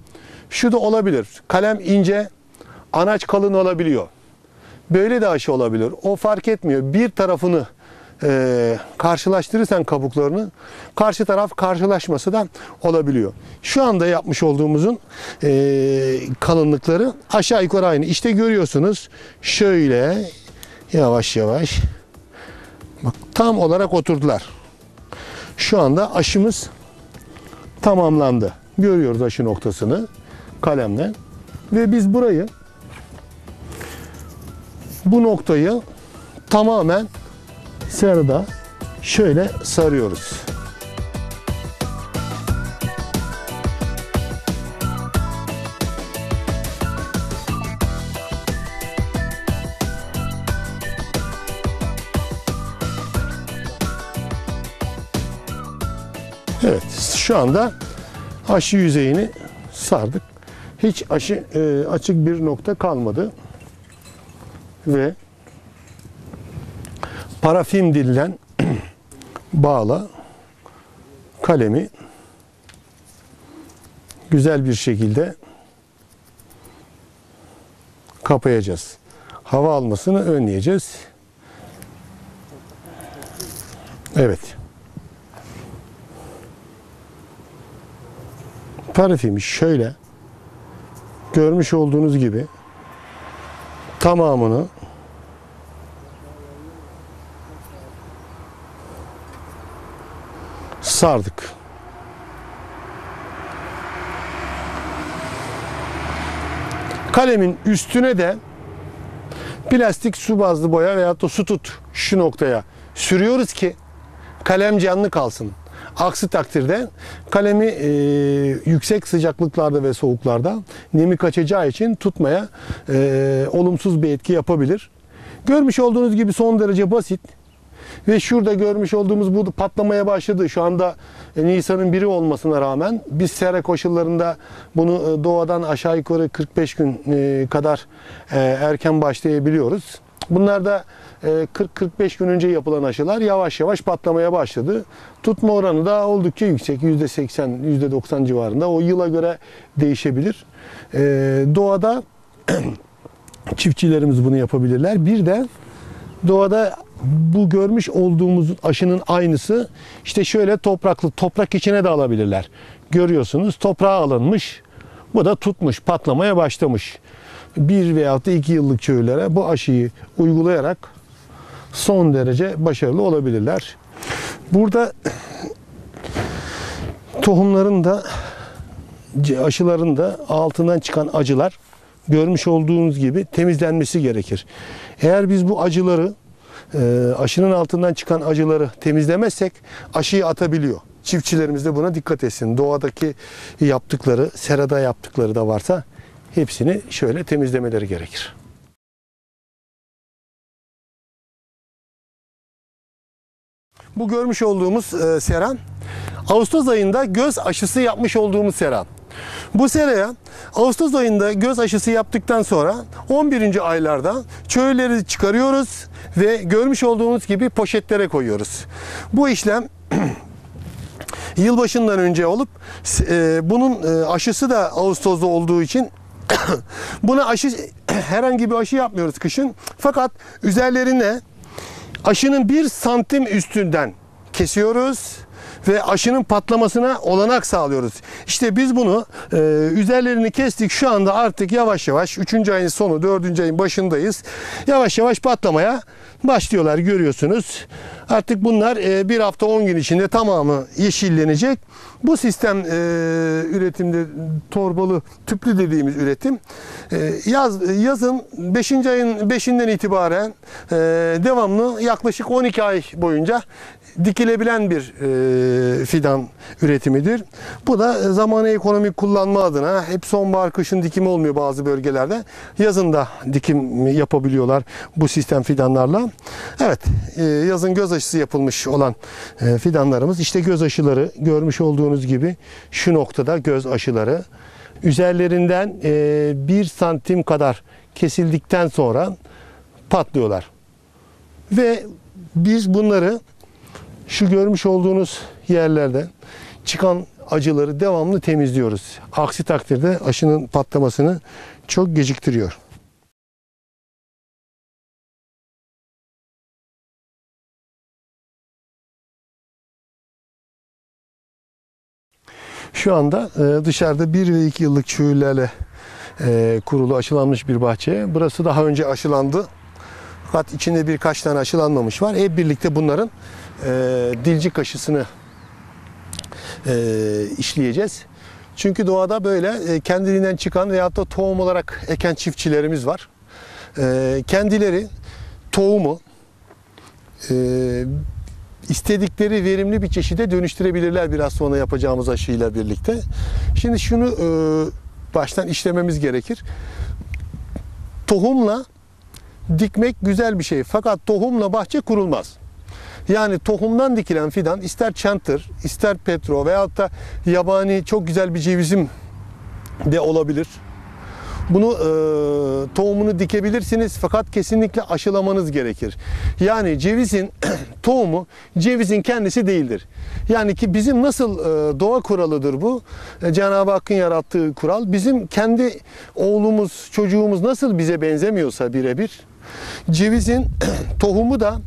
şu da olabilir. Kalem ince, anaç kalın olabiliyor. Böyle de aşı olabilir. O fark etmiyor. Bir tarafını karşılaştırırsan kabuklarını karşı taraf karşılaşması da olabiliyor. Şu anda yapmış olduğumuzun kalınlıkları aşağı yukarı aynı. İşte görüyorsunuz şöyle yavaş yavaş bak tam olarak oturdular. Şu anda aşımız tamamlandı. Görüyoruz aşı noktasını kalemle ve biz burayı bu noktayı tamamen serada şöyle sarıyoruz. Evet, şu anda aşı yüzeyini sardık. Hiç aşı açık bir nokta kalmadı. Ve parafin dilinden bağla kalemi güzel bir şekilde kapayacağız. Hava almasını önleyeceğiz. Evet. Parafini şöyle görmüş olduğunuz gibi tamamını sardık. Kalemin üstüne de plastik su bazlı boya veyahut da su tut şu noktaya sürüyoruz ki kalem canlı kalsın. Aksi takdirde kalemi yüksek sıcaklıklarda ve soğuklarda nemi kaçacağı için tutmaya olumsuz bir etki yapabilir. Görmüş olduğunuz gibi son derece basit. Ve şurada görmüş olduğumuz bu patlamaya başladı. Şu anda Nisan'ın 1'i olmasına rağmen biz sera koşullarında bunu doğadan aşağı yukarı 45 gün kadar erken başlayabiliyoruz. Bunlar da 40-45 gün önce yapılan aşılar yavaş yavaş patlamaya başladı. Tutma oranı da oldukça yüksek. %80, %90 civarında. O yıla göre değişebilir. Doğada çiftçilerimiz bunu yapabilirler. Bir de doğada bu görmüş olduğumuz aşının aynısı işte şöyle topraklı, toprak içine de alabilirler. Görüyorsunuz toprağa alınmış, bu da tutmuş, patlamaya başlamış. 1 veyahut da 2 yıllık çöğürlere bu aşıyı uygulayarak son derece başarılı olabilirler. Burada tohumların da aşıların da altından çıkan acılar görmüş olduğunuz gibi temizlenmesi gerekir. Eğer biz bu acıları aşının altından çıkan acıları temizlemezsek aşıyı atabiliyor. Çiftçilerimiz de buna dikkat etsin. Doğadaki yaptıkları, serada yaptıkları da varsa hepsini şöyle temizlemeleri gerekir. Bu görmüş olduğumuz sera, Ağustos ayında göz aşısı yapmış olduğumuz sera. Bu seraya Ağustos ayında göz aşısı yaptıktan sonra 11. aylarda çöğürleri çıkarıyoruz ve görmüş olduğunuz gibi poşetlere koyuyoruz. Bu işlem yılbaşından önce olup bunun aşısı da Ağustos'ta olduğu için Buna aşı, herhangi bir aşı yapmıyoruz kışın. Fakat üzerlerine aşının 1 santim üstünden kesiyoruz ve aşının patlamasına olanak sağlıyoruz. İşte biz bunu üzerlerini kestik. Şu anda artık yavaş yavaş 3. ayın sonu, 4. ayın başındayız. Yavaş yavaş patlamaya başlıyorlar, görüyorsunuz. Artık bunlar 1 hafta 10 gün içinde tamamı yeşillenecek. Bu sistem üretimde torbalı tüplü dediğimiz üretim yazın 5. ayın 5'inden itibaren devamlı yaklaşık 12 ay boyunca dikilebilen bir fidan üretimidir. Bu da zamanı ekonomik kullanma adına hep sonbahar kışın dikimi olmuyor bazı bölgelerde. Yazın da dikim yapabiliyorlar bu sistem fidanlarla. Evet, yazın göz aşısı yapılmış olan fidanlarımız. İşte göz aşıları görmüş olduğunuz gibi şu noktada göz aşıları. Üzerlerinden 1 santim kadar kesildikten sonra patlıyorlar. Ve biz bunları şu görmüş olduğunuz yerlerde çıkan acıları devamlı temizliyoruz. Aksi takdirde aşının patlamasını çok geciktiriyor. Şu anda dışarıda 1 ve 2 yıllık çöğüllerle kurulu aşılanmış bir bahçe. Burası daha önce aşılandı. Fakat içinde birkaç tane aşılanmamış var. Hep birlikte bunların dilcik aşısını işleyeceğiz. Çünkü doğada böyle kendiliğinden çıkan veyahut da tohum olarak eken çiftçilerimiz var. Kendileri tohumu istedikleri verimli bir çeşide dönüştürebilirler biraz sonra yapacağımız aşıyla birlikte. Şimdi şunu baştan işlememiz gerekir. Tohumla dikmek güzel bir şey fakat tohumla bahçe kurulmaz. Yani tohumdan dikilen fidan ister çantır, ister petro veyahut da yabani çok güzel bir cevizim de olabilir. Bunu tohumunu dikebilirsiniz fakat kesinlikle aşılamanız gerekir. Yani cevizin tohumu cevizin kendisi değildir. Yani ki bizim nasıl doğa kuralıdır bu? Cenab-ı Hakk'ın yarattığı kural. Bizim kendi oğlumuz, çocuğumuz nasıl bize benzemiyorsa birebir. Cevizin tohumu da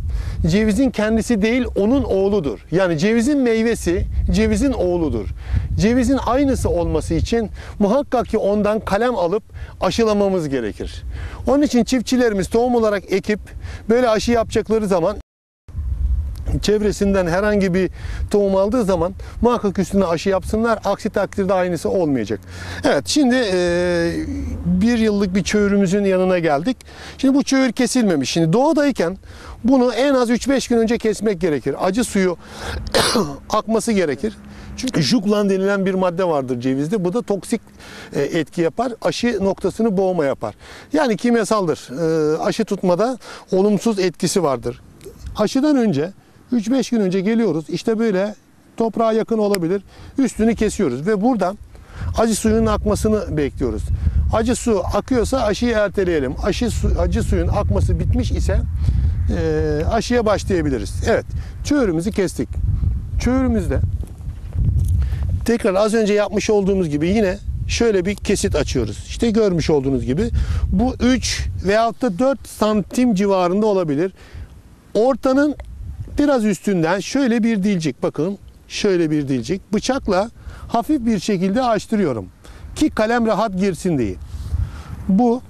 cevizin kendisi değil onun oğludur. Yani cevizin meyvesi cevizin oğludur. Cevizin aynısı olması için muhakkak ki ondan kalem alıp aşılamamız gerekir. Onun için çiftçilerimiz tohum olarak ekip böyle aşı yapacakları zaman çevresinden herhangi bir tohum aldığı zaman muhakkak üstüne aşı yapsınlar. Aksi takdirde aynısı olmayacak. Evet, şimdi 1 yıllık bir çöğürümüzün yanına geldik. Şimdi bu çöğür kesilmemiş. Şimdi doğadayken bunu en az 3-5 gün önce kesmek gerekir. Acı suyu akması gerekir. Çünkü juglan denilen bir madde vardır cevizde. Bu da toksik etki yapar. Aşı noktasını boğma yapar. Yani kimyasaldır. Aşı tutmada olumsuz etkisi vardır. Aşıdan önce 3-5 gün önce geliyoruz. İşte böyle toprağa yakın olabilir. Üstünü kesiyoruz ve buradan acı suyun akmasını bekliyoruz. Acı su akıyorsa aşıyı erteleyelim. Acı suyun akması bitmiş ise aşıya başlayabiliriz. Evet, çöğürümüzü kestik. Çöğürümüzde tekrar az önce yapmış olduğumuz gibi yine şöyle bir kesit açıyoruz. İşte görmüş olduğunuz gibi bu 3 veyahut da 4 santim civarında olabilir. Ortanın biraz üstünden şöyle bir dilcik, bakın şöyle bir dilcik bıçakla hafif bir şekilde açtırıyorum ki kalem rahat girsin diye. Bu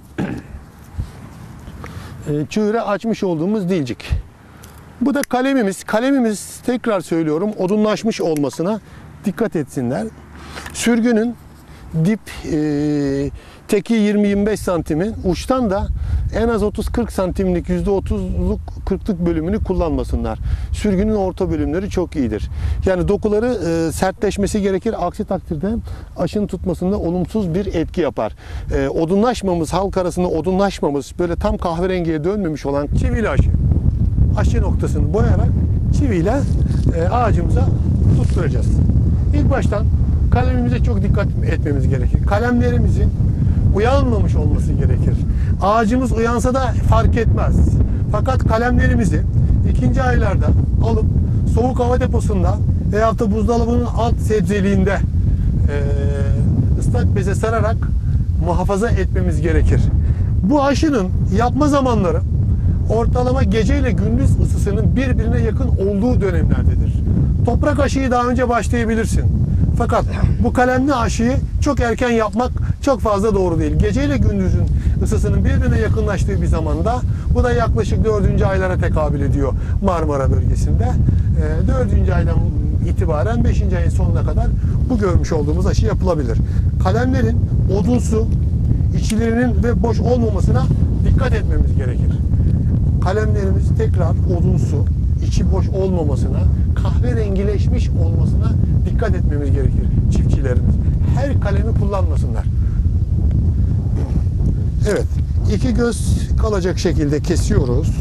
çöğüre açmış olduğumuz dilcik. Bu da kalemimiz. Kalemimiz, tekrar söylüyorum, odunlaşmış olmasına dikkat etsinler. Sürgünün dip teki 20-25 santimi, uçtan da en az 30-40 santimlik, %30'luk 40'lık bölümünü kullanmasınlar. Sürgünün orta bölümleri çok iyidir. Yani dokuları sertleşmesi gerekir. Aksi takdirde aşının tutmasında olumsuz bir etki yapar. Odunlaşmamız, halk arasında odunlaşmamız, böyle tam kahverengiye dönmemiş olan çiviyle aşı noktasını boyayarak çiviyle ağacımıza tutturacağız. İlk baştan kalemimize çok dikkat etmemiz gerekir. Kalemlerimizin uyanmamış olması gerekir. Ağacımız uyansa da fark etmez. Fakat kalemlerimizi 2. aylarda alıp soğuk hava deposunda veyahut da buzdolabının alt sebzeliğinde ıslak beze sararak muhafaza etmemiz gerekir. Bu aşının yapma zamanları ortalama gece ile gündüz ısısının birbirine yakın olduğu dönemlerdedir. Toprak aşıyı daha önce başlayabilirsin. Fakat bu kalemli aşıyı çok erken yapmak çok fazla doğru değil. Gece ile gündüzün ısısının birbirine yakınlaştığı bir zamanda, bu da yaklaşık 4. aylara tekabül ediyor Marmara bölgesinde. 4. aydan itibaren 5. ayın sonuna kadar bu görmüş olduğumuz aşı yapılabilir. Kalemlerin odunsu, içlerinin ve boş olmamasına dikkat etmemiz gerekir. Kalemlerimiz tekrar odunsu, içi boş olmamasına, kahverengileşmiş olmasına dikkat etmemiz gerekir çiftçilerimiz. Her kalemi kullanmasınlar. Evet, iki göz kalacak şekilde kesiyoruz.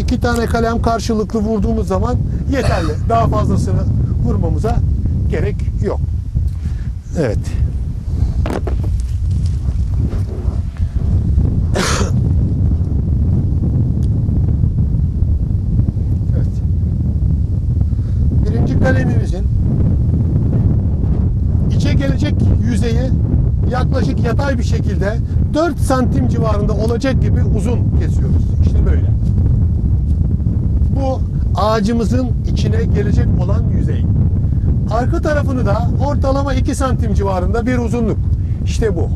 İki tane kalem karşılıklı vurduğumuz zaman yeterli. Daha fazlasını vurmamıza gerek yok. Evet. Kalemimizin içe gelecek yüzeyi yaklaşık yatay bir şekilde 4 santim civarında olacak gibi uzun kesiyoruz. İşte böyle. Bu ağacımızın içine gelecek olan yüzey. Arka tarafını da ortalama 2 santim civarında bir uzunluk. İşte bu.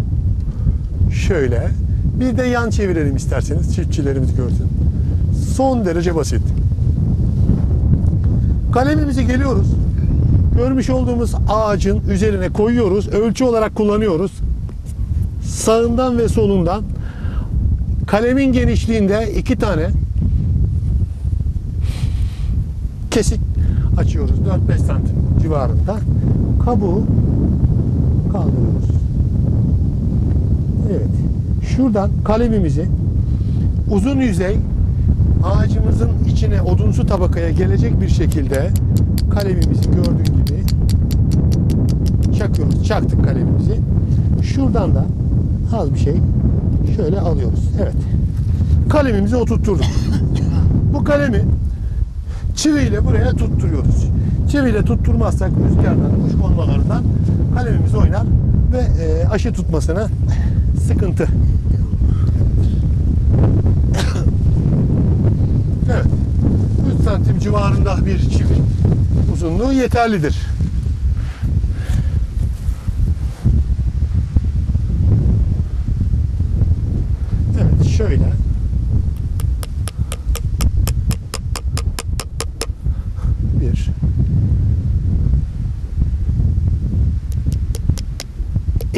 Şöyle. Bir de yan çevirelim isterseniz, çiftçilerimiz görsün. Son derece basit. Kalemimizi geliyoruz, görmüş olduğumuz ağacın üzerine koyuyoruz, ölçü olarak kullanıyoruz. Sağından ve solundan kalemin genişliğinde 2 tane kesik açıyoruz, 4-5 santim civarında. Kabuğu kaldırıyoruz. Evet, şuradan kalemimizi uzun yüzey ağacımızın içine, odunsu tabakaya gelecek bir şekilde kalemimizi gördüğün gibi çakıyoruz. Çaktık kalemimizi. Şuradan da az bir şey şöyle alıyoruz. Evet. Kalemimizi oturtturduk. Bu kalemi çiviyle buraya tutturuyoruz. Çiviyle tutturmazsak rüzgardan, kuş konmalarından kalemimiz oynar ve aşı tutmasına sıkıntı. Evet, 3 santim civarında bir çivi uzunluğu yeterlidir. Evet, şöyle. Bir.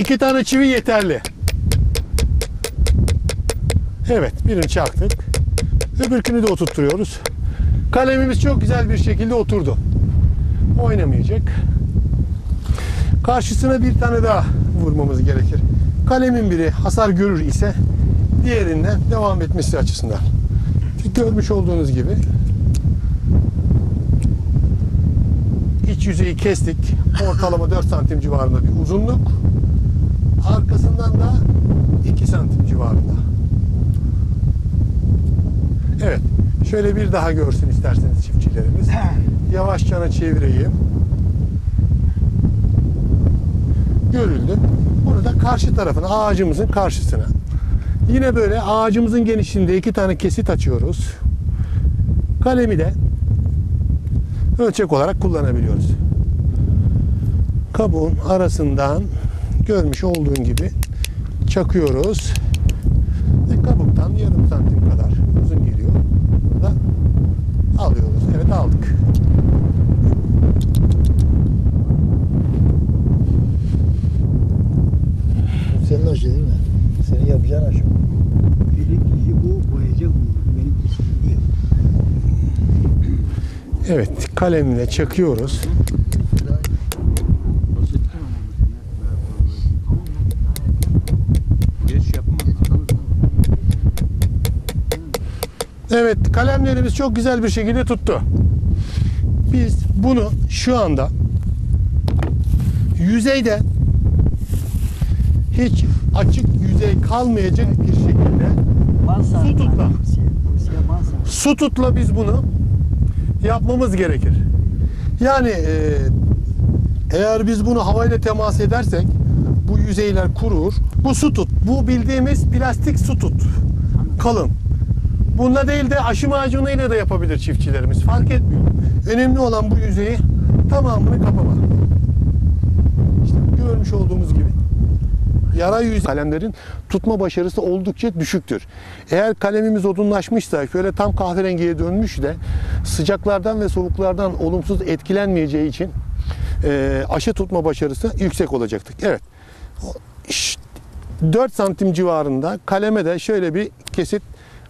İki tane çivi yeterli. Evet, birini çaktık. Öbürkünü de oturtturuyoruz. Kalemimiz çok güzel bir şekilde oturdu. Oynamayacak. Karşısına bir tane daha vurmamız gerekir. Kalemin biri hasar görür ise diğerinden devam etmesi açısından. Görmüş olduğunuz gibi iç yüzeyi kestik. Ortalama 4 santim civarında bir uzunluk. Arkasından da 2 santim civarında. Evet, şöyle bir daha görsün isterseniz çiftçilerimiz. Yavaşça çevireyim. Görüldü. Bunu da karşı tarafına, ağacımızın karşısına. Yine böyle ağacımızın genişliğinde 2 tane kesit açıyoruz. Kalemi de ölçek olarak kullanabiliyoruz. Kabuğun arasından görmüş olduğun gibi çakıyoruz. Ve kabuktan yarım santim kadar uzun geliyor. Burada alıyoruz. Evet, aldık. Senin aşı değil mi? Senin yapacağın aşı. Benimkisi bu, boyayacak bu. Benimkisi değil. Evet, kalemle çakıyoruz. Evet, kalemlerimiz çok güzel bir şekilde tuttu. Biz bunu şu anda yüzeyde hiç açık yüzey kalmayacak bir şekilde su tutla biz bunu yapmamız gerekir. Yani eğer biz bunu havayla temas edersek bu yüzeyler kurur. Bu su tut. Bu bildiğimiz plastik su tut. Kalın. Bununla değil de aşı macunuyla da yapabilir çiftçilerimiz. Fark etmiyor. Önemli olan bu yüzeyi tamamını kapama. İşte görmüş olduğumuz gibi. Yara yüzeyi kalemlerin tutma başarısı oldukça düşüktür. Eğer kalemimiz odunlaşmışsa, şöyle tam kahverengiye dönmüş de sıcaklardan ve soğuklardan olumsuz etkilenmeyeceği için aşı tutma başarısı yüksek olacaktır. Evet. 4 santim civarında kaleme de şöyle bir kesit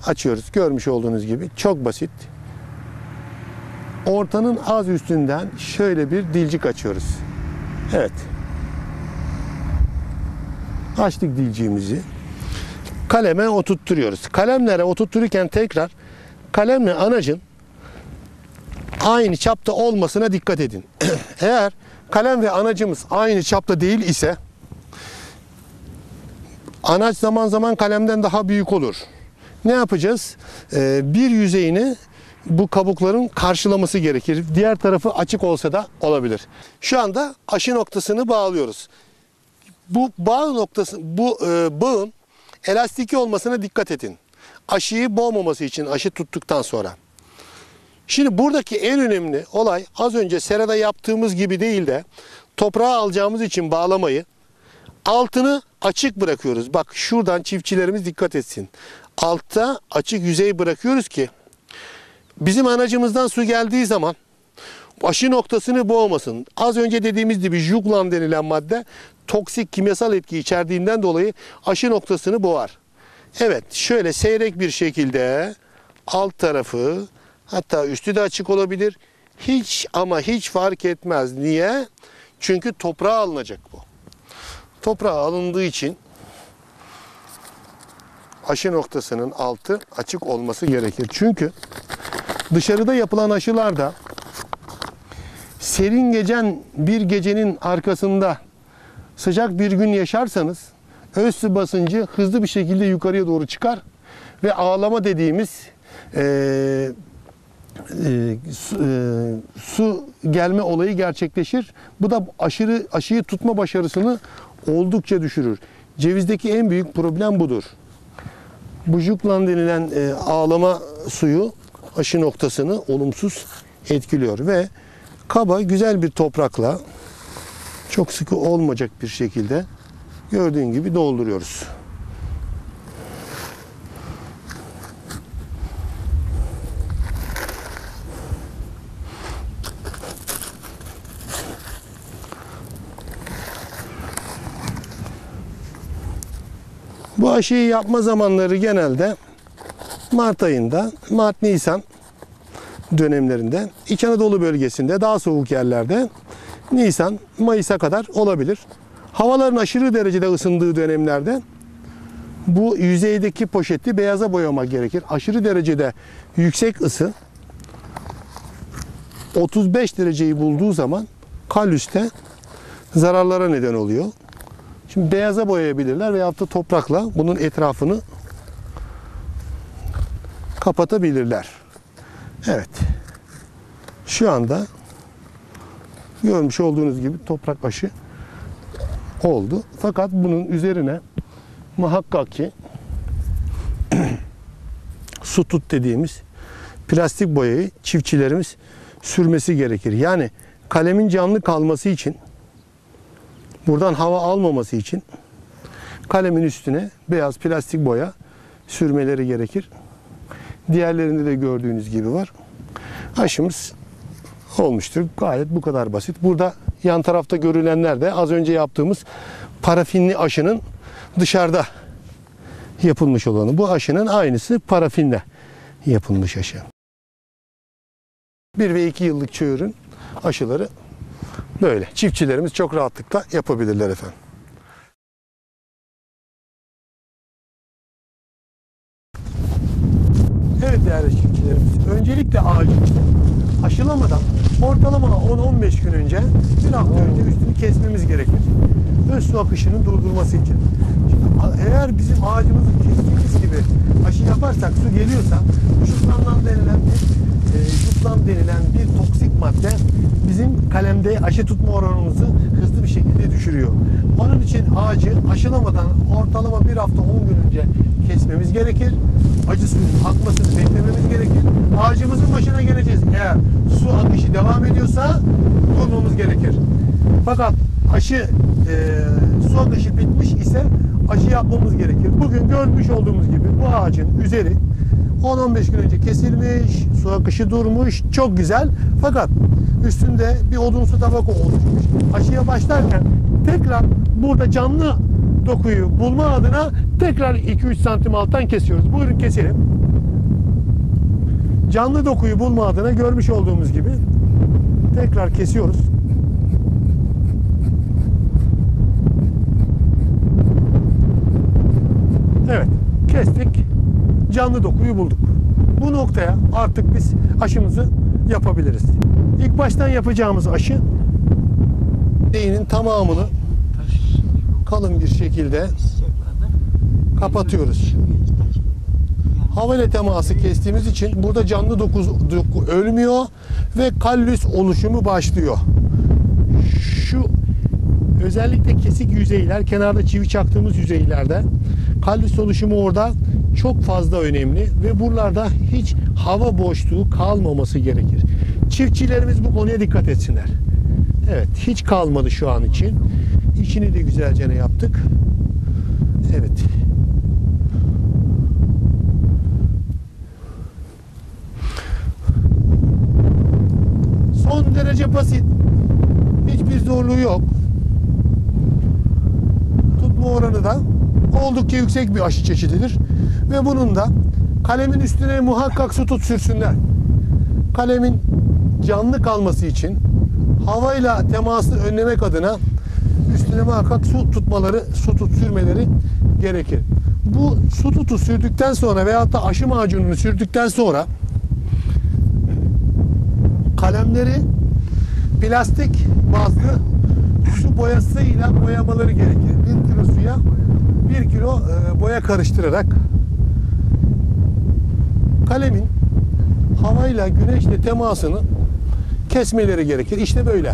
açıyoruz. Görmüş olduğunuz gibi çok basit. Ortanın az üstünden şöyle bir dilcik açıyoruz. Evet. Açtık dilciğimizi. Kaleme oturtturuyoruz. Kalemlere oturttururken tekrar kalemle anacın aynı çapta olmasına dikkat edin. Eğer kalem ve anacımız aynı çapta değil ise anaç zaman zaman kalemden daha büyük olur. Ne yapacağız? Bir yüzeyini bu kabukların karşılaması gerekir. Diğer tarafı açık olsa da olabilir. Şu anda aşı noktasını bağlıyoruz. Bu bağ noktası, bu bağın elastiki olmasına dikkat edin. Aşıyı boğmaması için aşı tuttuktan sonra. Şimdi buradaki en önemli olay az önce serada yaptığımız gibi değil de toprağa alacağımız için bağlamayı altını açık bırakıyoruz. Bak şuradan çiftçilerimiz dikkat etsin. Altta açık yüzey bırakıyoruz ki bizim anacımızdan su geldiği zaman aşı noktasını boğmasın. Az önce dediğimiz gibi juglan denilen madde toksik kimyasal etki içerdiğinden dolayı aşı noktasını boğar. Evet, şöyle seyrek bir şekilde alt tarafı, hatta üstü de açık olabilir. Hiç ama hiç fark etmez. Niye? Çünkü toprağa alınacak bu. Toprağa alındığı için aşı noktasının altı açık olması gerekir. Çünkü dışarıda yapılan aşılarda serin geçen bir gecenin arkasında sıcak bir gün yaşarsanız öz su basıncı hızlı bir şekilde yukarıya doğru çıkar ve ağlama dediğimiz su gelme olayı gerçekleşir. Bu da aşıyı tutma başarısını oldukça düşürür. Cevizdeki en büyük problem budur. Bujuklan denilen ağlama suyu aşı noktasını olumsuz etkiliyor ve kaba güzel bir toprakla çok sıkı olmayacak bir şekilde gördüğün gibi dolduruyoruz. Bu aşıyı yapma zamanları genelde Mart ayında, Mart-Nisan dönemlerinde, İç Anadolu bölgesinde daha soğuk yerlerde Nisan, Mayıs'a kadar olabilir. Havaların aşırı derecede ısındığı dönemlerde bu yüzeydeki poşeti beyaza boyamak gerekir. Aşırı derecede yüksek ısı 35 dereceyi bulduğu zaman kalüste zararlara neden oluyor. Şimdi beyaza boyayabilirler veyahut da toprakla bunun etrafını kapatabilirler. Evet. Şu anda görmüş olduğunuz gibi toprak aşı oldu. Fakat bunun üzerine muhakkak ki su tut dediğimiz plastik boyayı çiftçilerimiz sürmesi gerekir. Yani kalemin canlı kalması için, buradan hava almaması için kalemin üstüne beyaz plastik boya sürmeleri gerekir. Diğerlerinde de gördüğünüz gibi var. Aşımız olmuştur. Gayet bu kadar basit. Burada yan tarafta görülenler de az önce yaptığımız parafinli aşının dışarıda yapılmış olanı. Bu aşının aynısı parafinle yapılmış aşı. 1 ve 2 yıllık çığırın aşıları böyle. Çiftçilerimiz çok rahatlıkla yapabilirler efendim. Evet değerli çiftçilerimiz, öncelikle ağacı aşılamadan ortalama 10-15 gün önce, bir hafta önce üstünü kesmemiz gerekir. Öz su akışının durdurması için. Şimdi, eğer bizim ağacımızı kestiğimiz gibi aşı yaparsak su geliyorsa, şu denilen bir yutlam denilen bir toksik madde bizim kalemde aşı tutma oranımızı hızlı bir şekilde düşürüyor. Onun için ağacı aşılamadan ortalama bir hafta 10 gün önce kesmemiz gerekir. Acı suyun akmasını beklememiz gerekir. Ağacımızın başına geleceğiz. Eğer su akışı devam ediyorsa durmamız gerekir. Fakat aşı su akışı bitmiş ise aşı yapmamız gerekir. Bugün görmüş olduğumuz gibi bu ağacın üzeri 10-15 gün önce kesilmiş, su akışı durmuş, çok güzel. Fakat üstünde bir odunsu tabaka oluşmuş. Aşıya başlarken tekrar burada canlı dokuyu bulma adına tekrar 2-3 santim alttan kesiyoruz. Buyurun keselim. Canlı dokuyu bulma adına görmüş olduğumuz gibi tekrar kesiyoruz. Evet, kestik. Canlı dokuyu bulduk. Bu noktaya artık biz aşımızı yapabiliriz. İlk baştan yapacağımız aşı değinin tamamını kalın bir şekilde kapatıyoruz. Hava ile teması kestiğimiz için burada canlı doku ölmüyor ve kallüs oluşumu başlıyor. Şu özellikle kesik yüzeyler, kenarda çivi çaktığımız yüzeylerde kallüs oluşumu orada çok fazla önemli ve buralarda hiç hava boşluğu kalmaması gerekir. Çiftçilerimiz bu konuya dikkat etsinler. Evet, hiç kalmadı şu an için. İçini de güzelce ne yaptık. Evet. Son derece basit. Hiçbir zorluğu yok. Tutma oranı da oldukça yüksek bir aşı çeşididir. Ve bunun da kalemin üstüne muhakkak su sürsünler. Kalemin canlı kalması için havayla teması önlemek adına üstüne muhakkak su sürmeleri gerekir. Bu su tutu sürdükten sonra veyahut da aşı macununu sürdükten sonra kalemleri plastik bazlı su boyasıyla boyamaları gerekir. 1 kilo suya 1 kilo boya karıştırarak kalemin havayla, güneşle temasını kesmeleri gerekir. İşte böyle.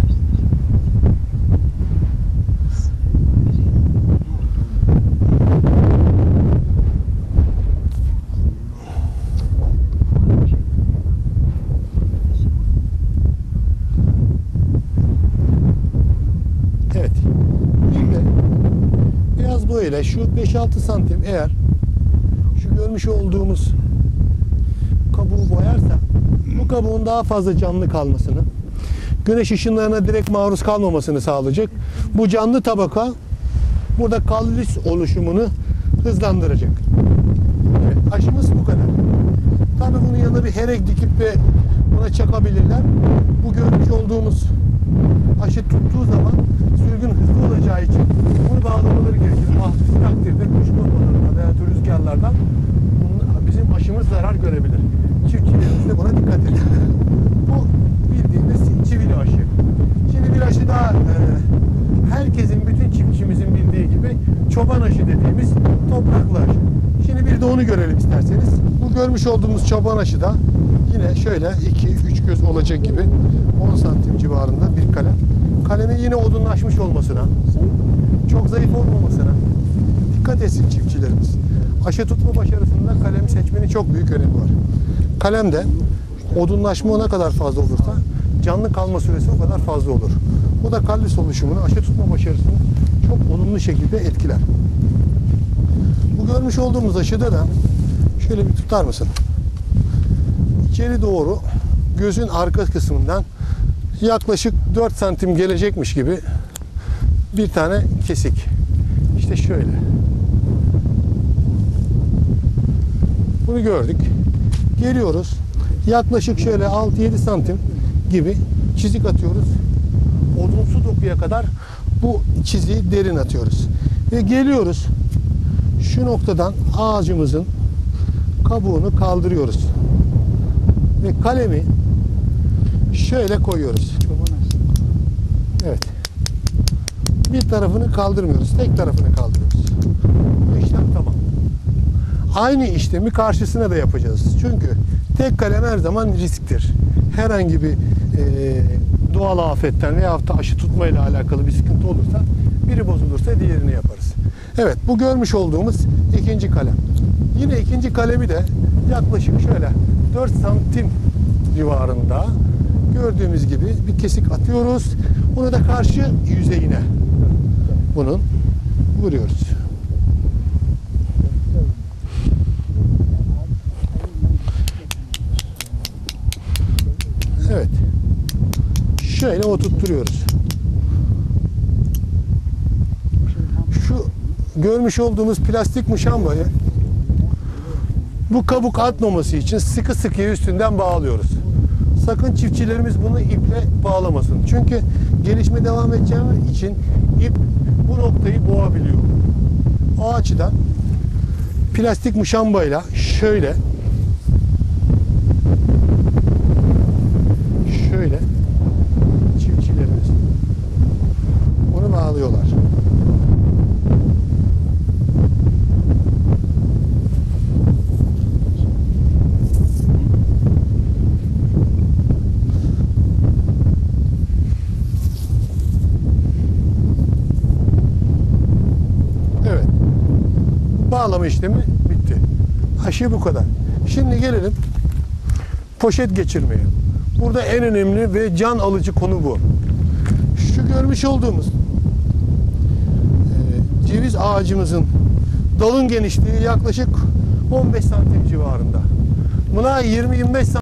Evet. Şimdi biraz böyle şu 5-6 santim eğer şu görmüş olduğumuz kabuğu boyarsa bu kabuğun daha fazla canlı kalmasını, güneş ışınlarına direkt maruz kalmamasını sağlayacak. Bu canlı tabaka burada kallüs oluşumunu hızlandıracak. Evet, aşımız bu kadar. Tabii bunun yanına bir herek dikip ve buna çakabilirler. Bu görmüş olduğumuz aşı tuttuğu zaman sürgün hızlı olacağı için bunu bağlamaları gerekir. Aksi takdirde kuş konmalarından veya rüzgarlardan bizim aşımız zarar görebilir. Çiftçilerimiz de buna dikkat edin. Bu bildiğimiz çivili aşı. Şimdi bir aşı daha herkesin, bütün çiftçimizin bildiği gibi çoban aşı dediğimiz topraklı aşı. Şimdi bir de onu görelim isterseniz. Bu görmüş olduğumuz çoban aşı da yine şöyle 2-3 göz olacak gibi 10 santim civarında bir kalem. Kalemin yine odunlaşmış olmasına, çok zayıf olmamasına dikkat etsin çiftçilerimiz. Aşı tutma başarısında kalemi seçmenin çok büyük önemi var. Kalem de odunlaşma ne kadar fazla olursa canlı kalma süresi o kadar fazla olur. Bu da kallüs oluşumunu, aşı tutma başarısını çok olumlu şekilde etkiler. Bu görmüş olduğumuz aşıda da şöyle bir tutar mısın? İçeri doğru gözün arka kısmından yaklaşık 4 santim gelecekmiş gibi bir tane kesik. İşte şöyle. Bunu gördük. Geliyoruz. Yaklaşık şöyle 6-7 santim gibi çizik atıyoruz. Odunsu dokuya kadar bu çiziği derin atıyoruz. Ve geliyoruz. Şu noktadan ağacımızın kabuğunu kaldırıyoruz. Ve kalemi şöyle koyuyoruz. Evet. Bir tarafını kaldırmıyoruz. Tek tarafını kaldırıyoruz. İşlem tamam. Aynı işlemi karşısına da yapacağız. Çünkü tek kalem her zaman risktir. Herhangi bir doğal afetten veyahut da aşı tutmayla alakalı bir sıkıntı olursa, biri bozulursa diğerini yaparız. Evet, bu görmüş olduğumuz ikinci kalem. Yine ikinci kalemi de yaklaşık şöyle 4 santim civarında gördüğümüz gibi bir kesik atıyoruz. Bunu da karşı yüzeyine bunun vuruyoruz. Evet. Şöyle oturtturuyoruz. Şu görmüş olduğumuz plastik muşambayı bu kabuk atmaması için sıkı sıkıya üstünden bağlıyoruz. Sakın çiftçilerimiz bunu iple bağlamasın. Çünkü gelişme devam edeceği için ip bu noktayı boğabiliyor. O açıdan plastik muşambayla şöyle çiftçilerimiz bunu bağlıyorlar. Evet. Bağlama işlemi bitti. Aşı bu kadar. Şimdi gelelim poşet geçirmeye. Burada en önemli ve can alıcı konu bu. Şu görmüş olduğumuz ceviz ağacımızın dalın genişliği yaklaşık 15 santim civarında. Buna 20-25 santim